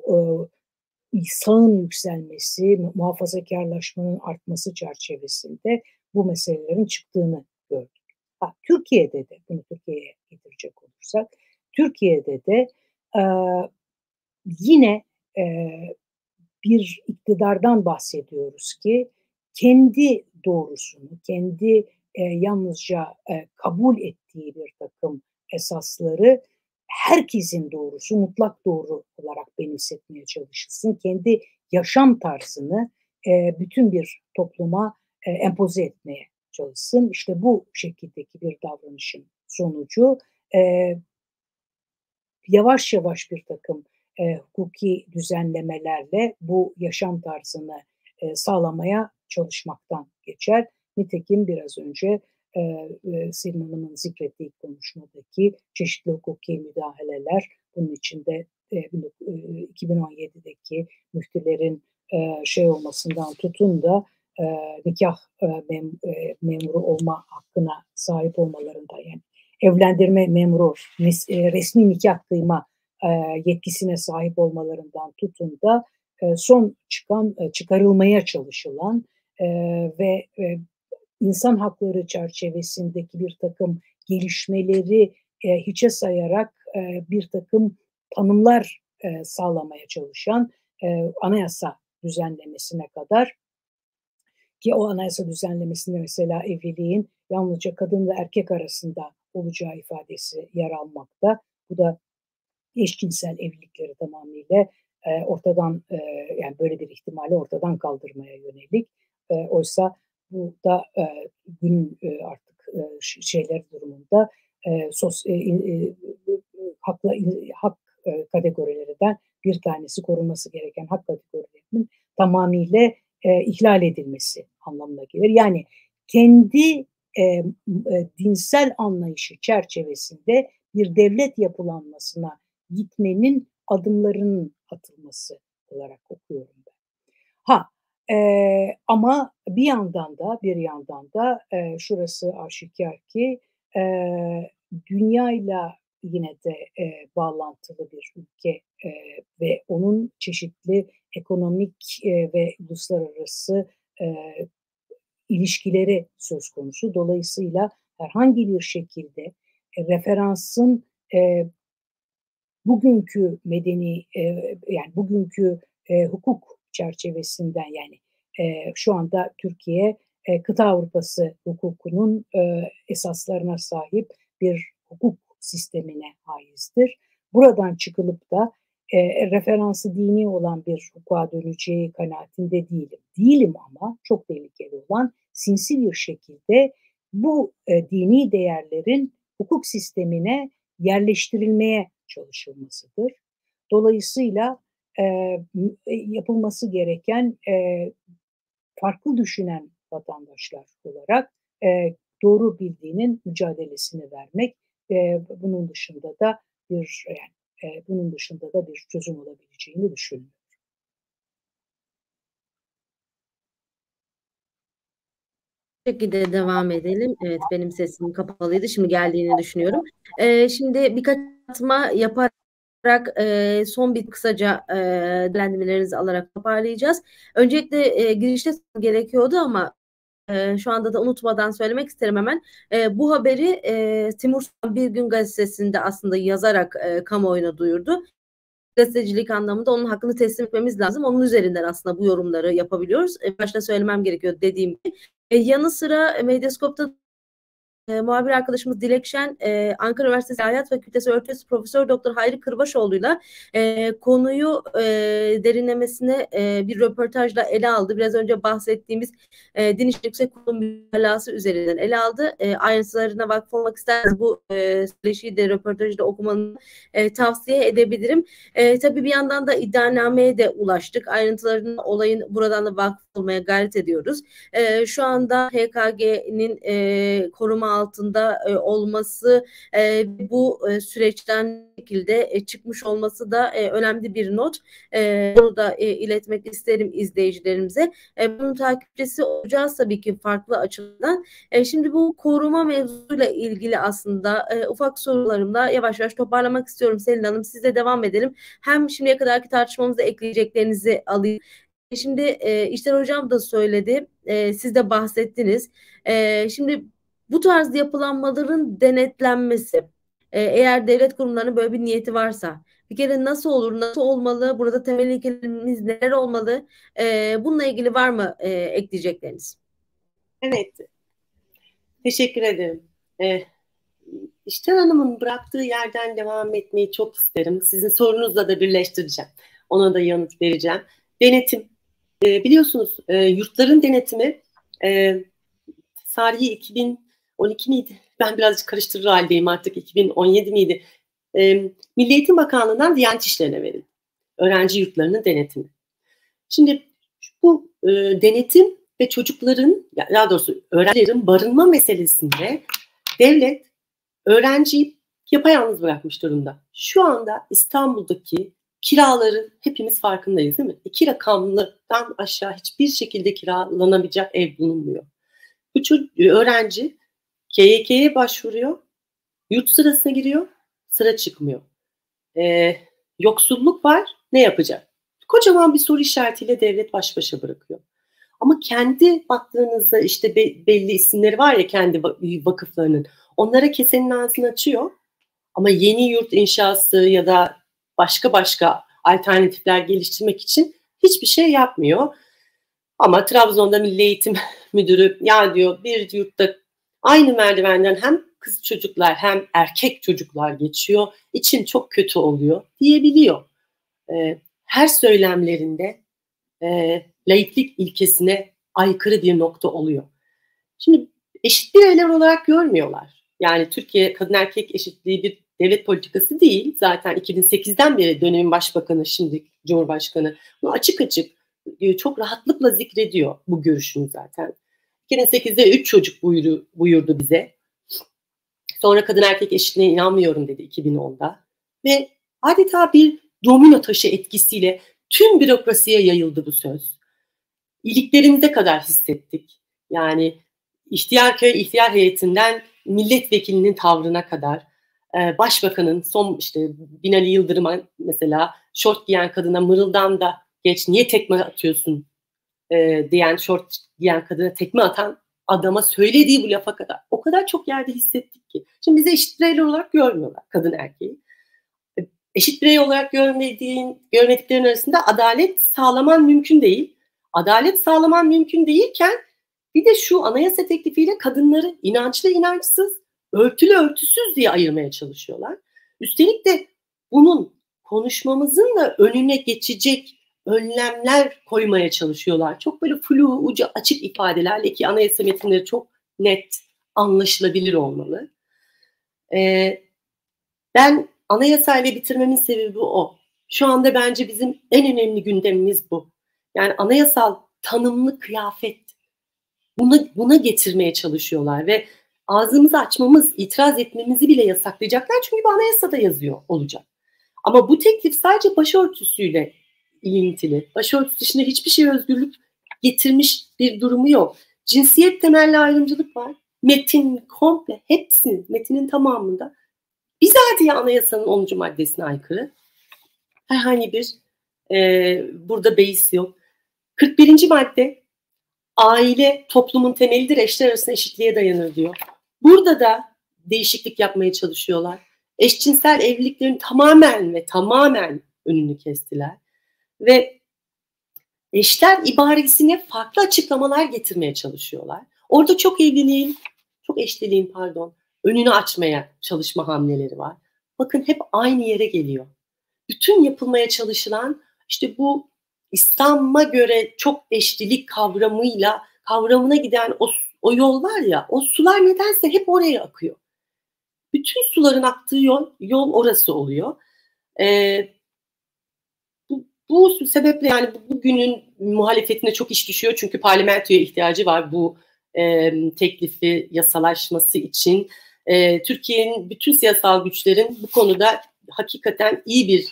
sağın yükselmesi, muhafazakarlaşmanın artması çerçevesinde bu meselelerin çıktığını gördük. Ha, Türkiye'de de, bunu Türkiye'ye getirecek olursak, Türkiye'de de yine bir iktidardan bahsediyoruz ki kendi doğrusunu, kendi yalnızca kabul ettiği bir takım esasları herkesin doğrusu, mutlak doğru olarak benimsetmeye çalışılsın. Kendi yaşam tarzını bütün bir topluma empoze etmeye çalışsın. İşte bu şekildeki bir davranışın sonucu yavaş yavaş bir takım hukuki düzenlemelerle bu yaşam tarzını sağlamaya çalışmaktan geçer. Nitekim biraz önce Selin Hanım'ın zikrettiği konuşmadaki çeşitli hukuki müdahaleler, bunun içinde 2017'deki müftülerin olmasından tutun da nikah memuru olma hakkına sahip olmalarından, yani evlendirme memuru, resmi nikah kıyma yetkisine sahip olmalarından tutun da son çıkan, çıkarılmaya çalışılan ve insan hakları çerçevesindeki bir takım gelişmeleri hiçe sayarak bir takım tanımlar sağlamaya çalışan anayasa düzenlemesine kadar, ki o anayasa düzenlemesinde mesela evliliğin yalnızca kadın ve erkek arasında olacağı ifadesi yer almakta. Bu da eşcinsel evlilikleri tamamıyla ortadan, yani böyle bir ihtimali ortadan kaldırmaya yönelik. Oysa bu da günün artık şeyler durumunda hak kategorilerinden bir tanesi, korunması gereken hak kategorilerinin tamamıyla ihlal edilmesi anlamına gelir. Yani kendi dinsel anlayışı çerçevesinde bir devlet yapılanmasına gitmenin adımlarının atılması olarak okuyorum ben. Ama bir yandan da şurası aşikar ki dünyayla yine de bağlantılı bir ülke ve onun çeşitli ekonomik ve uluslararası ilişkileri söz konusu. Dolayısıyla herhangi bir şekilde referansın bugünkü medeni, yani bugünkü hukuk çerçevesinden, yani şu anda Türkiye kıta Avrupası hukukunun esaslarına sahip bir hukuk sistemine haizdir. Buradan çıkılıp da referansı dini olan bir hukuka döneceği kanaatinde değilim. Değilim, ama çok tehlikeli olan sinsi bir şekilde bu dini değerlerin hukuk sistemine yerleştirilmeye çalışılmasıdır. Dolayısıyla yapılması gereken farklı düşünen vatandaşlar olarak doğru bildiğinin mücadelesini vermek, bunun dışında da bir çözüm olabileceğini düşünüyorum. Şekilde devam edelim. Evet, benim sesim kapalıydı. Şimdi geldiğini düşünüyorum. Şimdi birkaç atma yaparak son bir kısaca değerlendirmelerinizi alarak toparlayacağız. Öncelikle girişte gerekiyordu ama şu anda da unutmadan söylemek isterim hemen. Bu haberi Timur Soykan Bir Gün gazetesinde aslında yazarak kamuoyuna duyurdu. Gazetecilik anlamında onun hakkını teslim etmemiz lazım. Onun üzerinden aslında bu yorumları yapabiliyoruz. Başta söylemem gerekiyor dediğim gibi. Yanı sıra Medyascope'da muhabir arkadaşımız Dilek Şen, Ankara Üniversitesi Ilahiyat Fakültesi Öğretmeni Profesör Doktor Hayri Kırbaşoğlu'yla konuyu derinlemesine bir röportajla ele aldı. Biraz önce bahsettiğimiz Din İşleri Yüksek Kurulu mütalası üzerinden ele aldı. Ayrıntılarına vakıf olmak isterseniz bu söyleşiyi de röportajı da okumanı tavsiye edebilirim. Tabii bir yandan da iddianameye de ulaştık. Ayrıntılarına olayın buradan da vakıf olmaya gayret ediyoruz. Şu anda HKG'nin koruma altında olması, bu süreçten şekilde çıkmış olması da önemli bir not. Bunu da iletmek isterim izleyicilerimize. Bunun takipçisi olacağız tabii ki farklı açıdan. Şimdi bu koruma mevzuyla ilgili aslında ufak sorularımla yavaş yavaş toparlamak istiyorum. Selin Hanım, sizle devam edelim. Hem şimdiye kadarki tartışmamıza ekleyeceklerinizi alayım. Şimdi İştar Hocam da söyledi, siz de bahsettiniz. Şimdi bu tarz yapılanmaların denetlenmesi, eğer devlet kurumlarının böyle bir niyeti varsa bir kere nasıl olur, nasıl olmalı, burada temel ilkelerimiz neler olmalı, bununla ilgili var mı ekleyecekleriniz? Evet, teşekkür ederim. İştar Hanım'ın bıraktığı yerden devam etmeyi çok isterim. Sizin sorunuzla da birleştireceğim, ona da yanıt vereceğim. Denetim, biliyorsunuz yurtların denetimi tarihi 2012 miydi? Ben birazcık karıştırır haldeyim artık. 2017 miydi? Milli Eğitim Bakanlığı'ndan Diyanet İşleri'ne verildi. Öğrenci yurtlarının denetimi. Şimdi bu denetim ve çocukların, daha doğrusu öğrencilerin barınma meselesinde devlet öğrenciyi yapayalnız bırakmış durumda. Şu anda İstanbul'daki kiraların hepimiz farkındayız, değil mi? 2 rakamlıdan aşağı hiçbir şekilde kiralanabilecek ev bulunmuyor. Bu öğrenci KHK'ye başvuruyor, yurt sırasına giriyor, sıra çıkmıyor. Yoksulluk var, ne yapacak? Kocaman bir soru işaretiyle devlet baş başa bırakıyor. Ama kendi baktığınızda işte belli isimleri var ya kendi vakıflarının, onlara kesenin ağzını açıyor. Ama yeni yurt inşası ya da başka alternatifler geliştirmek için hiçbir şey yapmıyor. Ama Trabzon'da Milli Eğitim Müdürü ya diyor, bir yurtta aynı merdivenden hem kız çocuklar hem erkek çocuklar geçiyor, İçim çok kötü oluyor diyebiliyor. Her söylemlerinde laiklik ilkesine aykırı bir nokta oluyor. Şimdi eşit bireyler olarak görmüyorlar. Yani Türkiye kadın erkek eşitliği bir devlet politikası değil. Zaten 2008'den beri dönemin başbakanı, şimdi Cumhurbaşkanı bunu açık açık çok rahatlıkla zikrediyor bu görüşünü zaten. 2008'de 3 çocuk buyurdu bize. Sonra kadın erkek eşitliğine inanmıyorum dedi 2010'da. Ve adeta bir domino taşı etkisiyle tüm bürokrasiye yayıldı bu söz. İliklerimize kadar hissettik. Yani ihtiyar heyetinden milletvekilinin tavrına kadar, başbakanın son işte Binali Yıldırım'a mesela şort giyen kadına mırıldan da geç, niye tekme atıyorsun diyen, şort giyen kadına tekme atan adama söylediği bu lafa kadar o kadar çok yerde hissettik ki. Şimdi bizi eşit birey olarak görmüyorlar, kadın erkeği. Eşit birey olarak görmediklerin arasında adalet sağlaman mümkün değil. Adalet sağlaman mümkün değilken bir de şu anayasa teklifiyle kadınları inançlı inançsız, örtülü örtüsüz diye ayırmaya çalışıyorlar. Üstelik de bunun konuşmamızın da önüne geçecek önlemler koymaya çalışıyorlar. Çok böyle flu, ucu açık ifadelerle, ki anayasa metinleri çok net, anlaşılabilir olmalı. Ben anayasayla bitirmemin sebebi o. Şu anda bence bizim en önemli gündemimiz bu. Yani anayasal tanımlı kıyafet Buna getirmeye çalışıyorlar ve ağzımızı açmamız, itiraz etmemizi bile yasaklayacaklar çünkü bu anayasada yazıyor olacak. Ama bu teklif sadece başörtüsüyle ilintili. Başörtüsü dışında hiçbir şey özgürlük getirmiş bir durumu yok. Cinsiyet temelli ayrımcılık var. Metin komple, hepsi, metinin tamamında bizatihi anayasanın 10. maddesine aykırı. Herhangi bir burada beis yok. 41. madde aile toplumun temelidir, eşler arasında eşitliğe dayanır diyor. Burada da değişiklik yapmaya çalışıyorlar. Eşcinsel evliliklerin tamamen önünü kestiler. Ve eşler ibaresine farklı açıklamalar getirmeye çalışıyorlar. Orada çok eşliliğin önünü açmaya çalışma hamleleri var. Bakın hep aynı yere geliyor. Bütün yapılmaya çalışılan işte bu İslam'a göre çok eşlilik kavramına giden o yol var ya, o sular nedense hep oraya akıyor. Bütün suların aktığı yol orası oluyor. Bu sebeple yani bugünün muhalefetine çok iş düşüyor çünkü parlamentoya ihtiyacı var bu teklifi yasalaşması için. Türkiye'nin bütün siyasal güçlerin bu konuda hakikaten iyi bir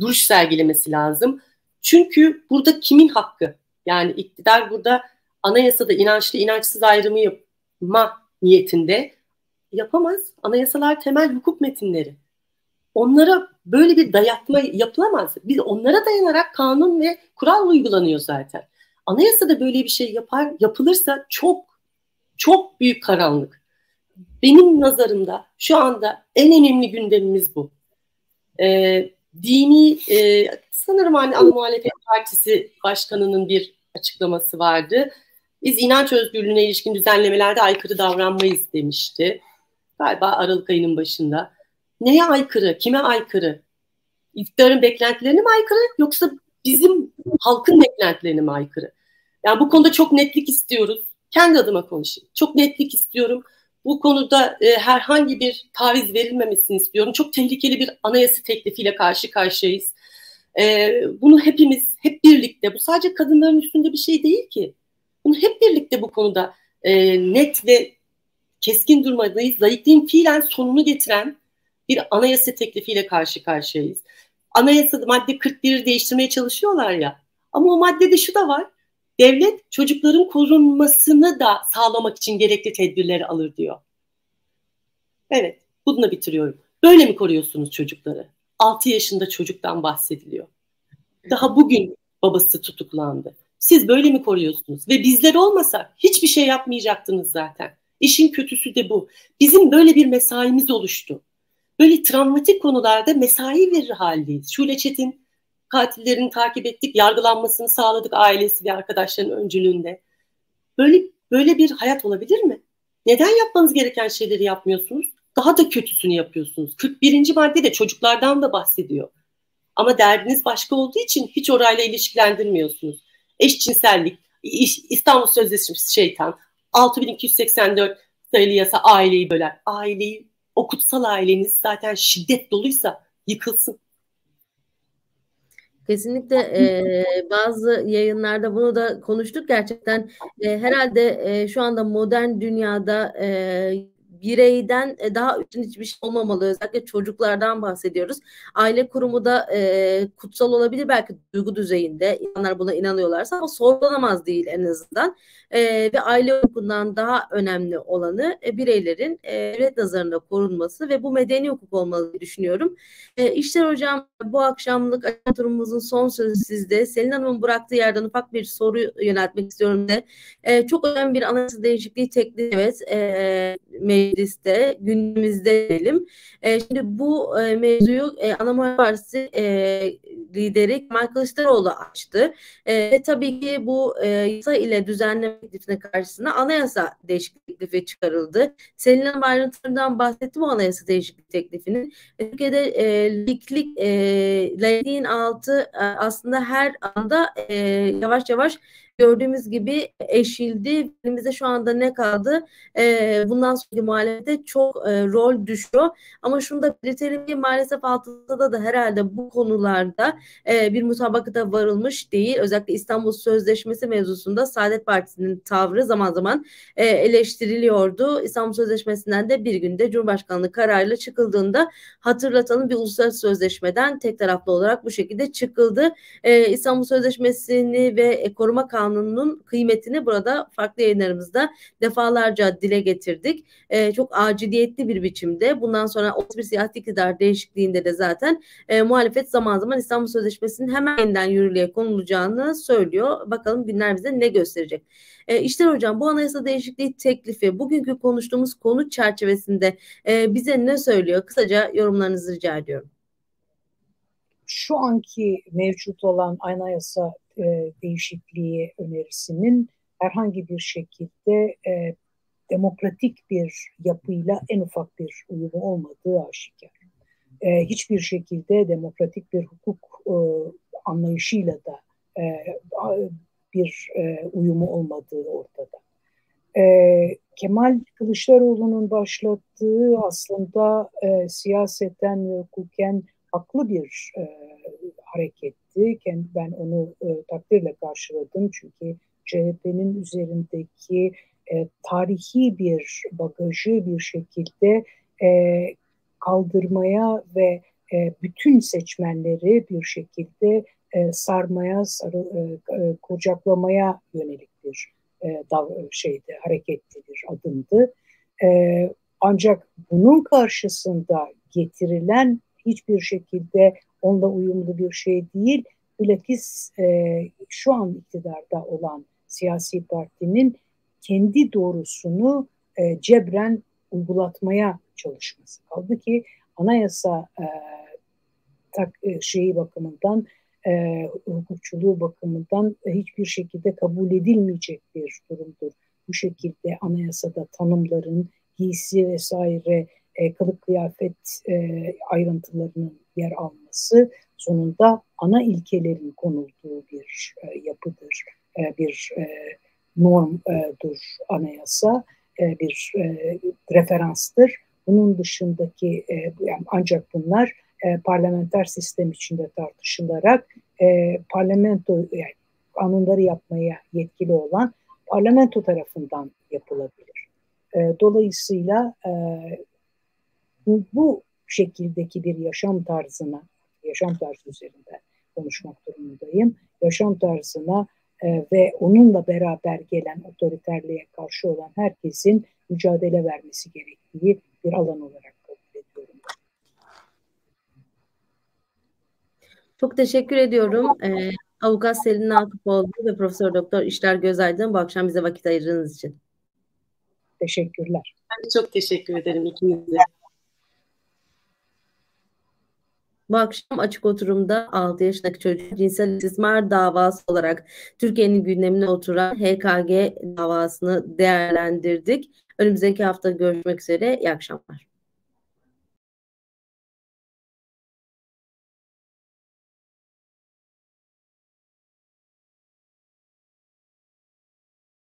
duruş sergilemesi lazım. Çünkü burada kimin hakkı? Yani iktidar burada anayasada inançlı inançsız ayrımı yapma niyetinde yapamaz. Anayasalar temel hukuk metinleri. Onlara böyle bir dayatma yapılamaz. Biz onlara dayanarak kanun ve kural uygulanıyor zaten. Anayasada böyle bir şey yapılırsa çok büyük karanlık. Benim nazarımda şu anda en önemli gündemimiz bu. Sanırım Muhalefet Partisi Başkanı'nın bir açıklaması vardı. Biz inanç özgürlüğüne ilişkin düzenlemelerde aykırı davranmayız demişti. Galiba Aralık ayının başında. Neye aykırı? Kime aykırı? İktidarın beklentilerine mi aykırı? Yoksa bizim halkın beklentilerine mi aykırı? Yani bu konuda çok netlik istiyoruz. Kendi adıma konuşayım. Çok netlik istiyorum. Bu konuda herhangi bir taviz verilmemesini istiyorum. Çok tehlikeli bir anayasa teklifiyle karşı karşıyayız. Bunu hepimiz, hep birlikte, bu sadece kadınların üstünde bir şey değil ki. Bunu hep birlikte bu konuda net ve keskin durmadayız. Laikliğin fiilen sonunu getiren bir anayasa teklifiyle karşı karşıyayız. Anayasada madde 41'i değiştirmeye çalışıyorlar ya. Ama o maddede şu da var. Devlet çocukların korunmasını da sağlamak için gerekli tedbirleri alır diyor. Evet, bununla bitiriyorum. Böyle mi koruyorsunuz çocukları? 6 yaşında çocuktan bahsediliyor. Daha bugün babası tutuklandı. Siz böyle mi koruyorsunuz? Ve bizler olmasak hiçbir şey yapmayacaktınız zaten. İşin kötüsü de bu. Bizim böyle bir mesaimiz oluştu. Böyle travmatik konularda mesai verir haldeyiz. Şule Çetin katillerini takip ettik, yargılanmasını sağladık ailesi ve arkadaşların öncülüğünde. Böyle bir hayat olabilir mi? Neden yapmanız gereken şeyleri yapmıyorsunuz? Daha da kötüsünü yapıyorsunuz. 41. maddede çocuklardan da bahsediyor. Ama derdiniz başka olduğu için hiç orayla ilişkilendirmiyorsunuz. Eşcinsellik, İstanbul Sözleşmesi şeytan, 6284 sayılı yasa aileyi böler. Aileyi, o kutsal aileniz zaten şiddet doluysa yıkılsın. Kesinlikle bazı yayınlarda bunu da konuştuk gerçekten. Herhalde şu anda modern dünyada bireyden daha üstün hiçbir şey olmamalı. Özellikle çocuklardan bahsediyoruz. Aile kurumu da kutsal olabilir belki duygu düzeyinde. İnsanlar buna inanıyorlarsa ama sorgulanamaz değil en azından. Ve aile hukukundan daha önemli olanı bireylerin devlet nazarında korunması ve bu medeni hukuk olmalı diye düşünüyorum. İşler Hocam, bu akşamlık açık oturumumuzun son sözü sizde. Selin Hanım'ın bıraktığı yerden ufak bir soru yöneltmek istiyorum da. Çok önemli bir anayasa değişikliği teklifi, evet, mecliste, gündemimizde diyelim. Şimdi bu mevzuyu Ana Muhalefet Partisi lideri Kemal Kılıçdaroğlu açtı. Ve tabii ki bu yasa ile düzenleme teklifine karşısına anayasa değişiklik teklifi çıkarıldı. Selin Hanım ayrıntılarından bahsetti bu anayasa değişiklik teklifinin. Türkiye'de laikliğin altı aslında her anda yavaş yavaş gördüğümüz gibi eşildi. Elimizde şu anda ne kaldı? Bundan sonraki muhalefete çok rol düşüyor. Ama şunu da belirtelim ki maalesef altında da herhalde bu konularda bir mutabakata varılmış değil. Özellikle İstanbul Sözleşmesi mevzusunda Saadet Partisi'nin tavrı zaman zaman eleştiriliyordu. İstanbul Sözleşmesi'nden de bir günde Cumhurbaşkanlığı kararıyla çıkıldığında hatırlatalım, bir uluslararası sözleşmeden tek taraflı olarak bu şekilde çıkıldı. İstanbul Sözleşmesi'ni ve Koruma Kanunu'nun kıymetini burada farklı yayınlarımızda defalarca dile getirdik. Çok aciliyetli bir biçimde. Bundan sonra 31 siyasi iktidar değişikliğinde de zaten muhalefet zaman zaman İstanbul Sözleşmesi'nin hemen yeniden yürürlüğe konulacağını söylüyor. Bakalım günler bize ne gösterecek. İşte hocam, bu anayasa değişikliği teklifi bugünkü konuştuğumuz konu çerçevesinde bize ne söylüyor? Kısaca yorumlarınızı rica ediyorum. Şu anki mevcut olan anayasa değişikliği önerisinin herhangi bir şekilde demokratik bir yapıyla en ufak bir uyumu olmadığı aşikar. Hiçbir şekilde demokratik bir hukuk anlayışıyla da bir uyumu olmadığı ortada. Kemal Kılıçdaroğlu'nun başlattığı aslında siyaseten ve hukuken haklı bir hareketti. Ben onu takdirle karşıladım çünkü CHP'nin üzerindeki tarihi bir bagajı bir şekilde kaldırmaya ve bütün seçmenleri bir şekilde sarmaya, kucaklamaya yönelik bir hareketli bir adımdı. Ancak bunun karşısında getirilen hiçbir şekilde onunla uyumlu bir şey değil. Bilakis şu an iktidarda olan siyasi partinin kendi doğrusunu cebren uygulatmaya çalışması. Kaldı ki anayasa bakımından, hukukçuluğu bakımından hiçbir şekilde kabul edilmeyecek bir durumdur. Bu şekilde anayasada tanımların, giysi vesaire kılık kıyafet ayrıntılarının yer alması sonunda ana ilkelerin konulduğu bir yapıdır, bir normdur anayasa, bir referanstır. Bunun dışındaki ancak bunlar parlamenter sistem içinde tartışılarak parlamento, yani kanunları yapmaya yetkili olan parlamento tarafından yapılabilir. Dolayısıyla bu şekildeki bir yaşam tarzı üzerinden konuşmak durumundayım. Yaşam tarzına ve onunla beraber gelen otoriterliğe karşı olan herkesin mücadele vermesi gerektiği bir alan olarak kabul ediyorum. Çok teşekkür ediyorum. Avukat Selin Nakıpoğlu ve Profesör Doktor İştar Gözaydın bu akşam bize vakit ayırdığınız için. Teşekkürler. Ben çok teşekkür ederim ikinize. Bu akşam Açık Oturum'da 6 yaşındaki çocuğun cinsel istismar davası olarak Türkiye'nin gündemine oturan HKG davasını değerlendirdik. Önümüzdeki hafta görüşmek üzere. İyi akşamlar.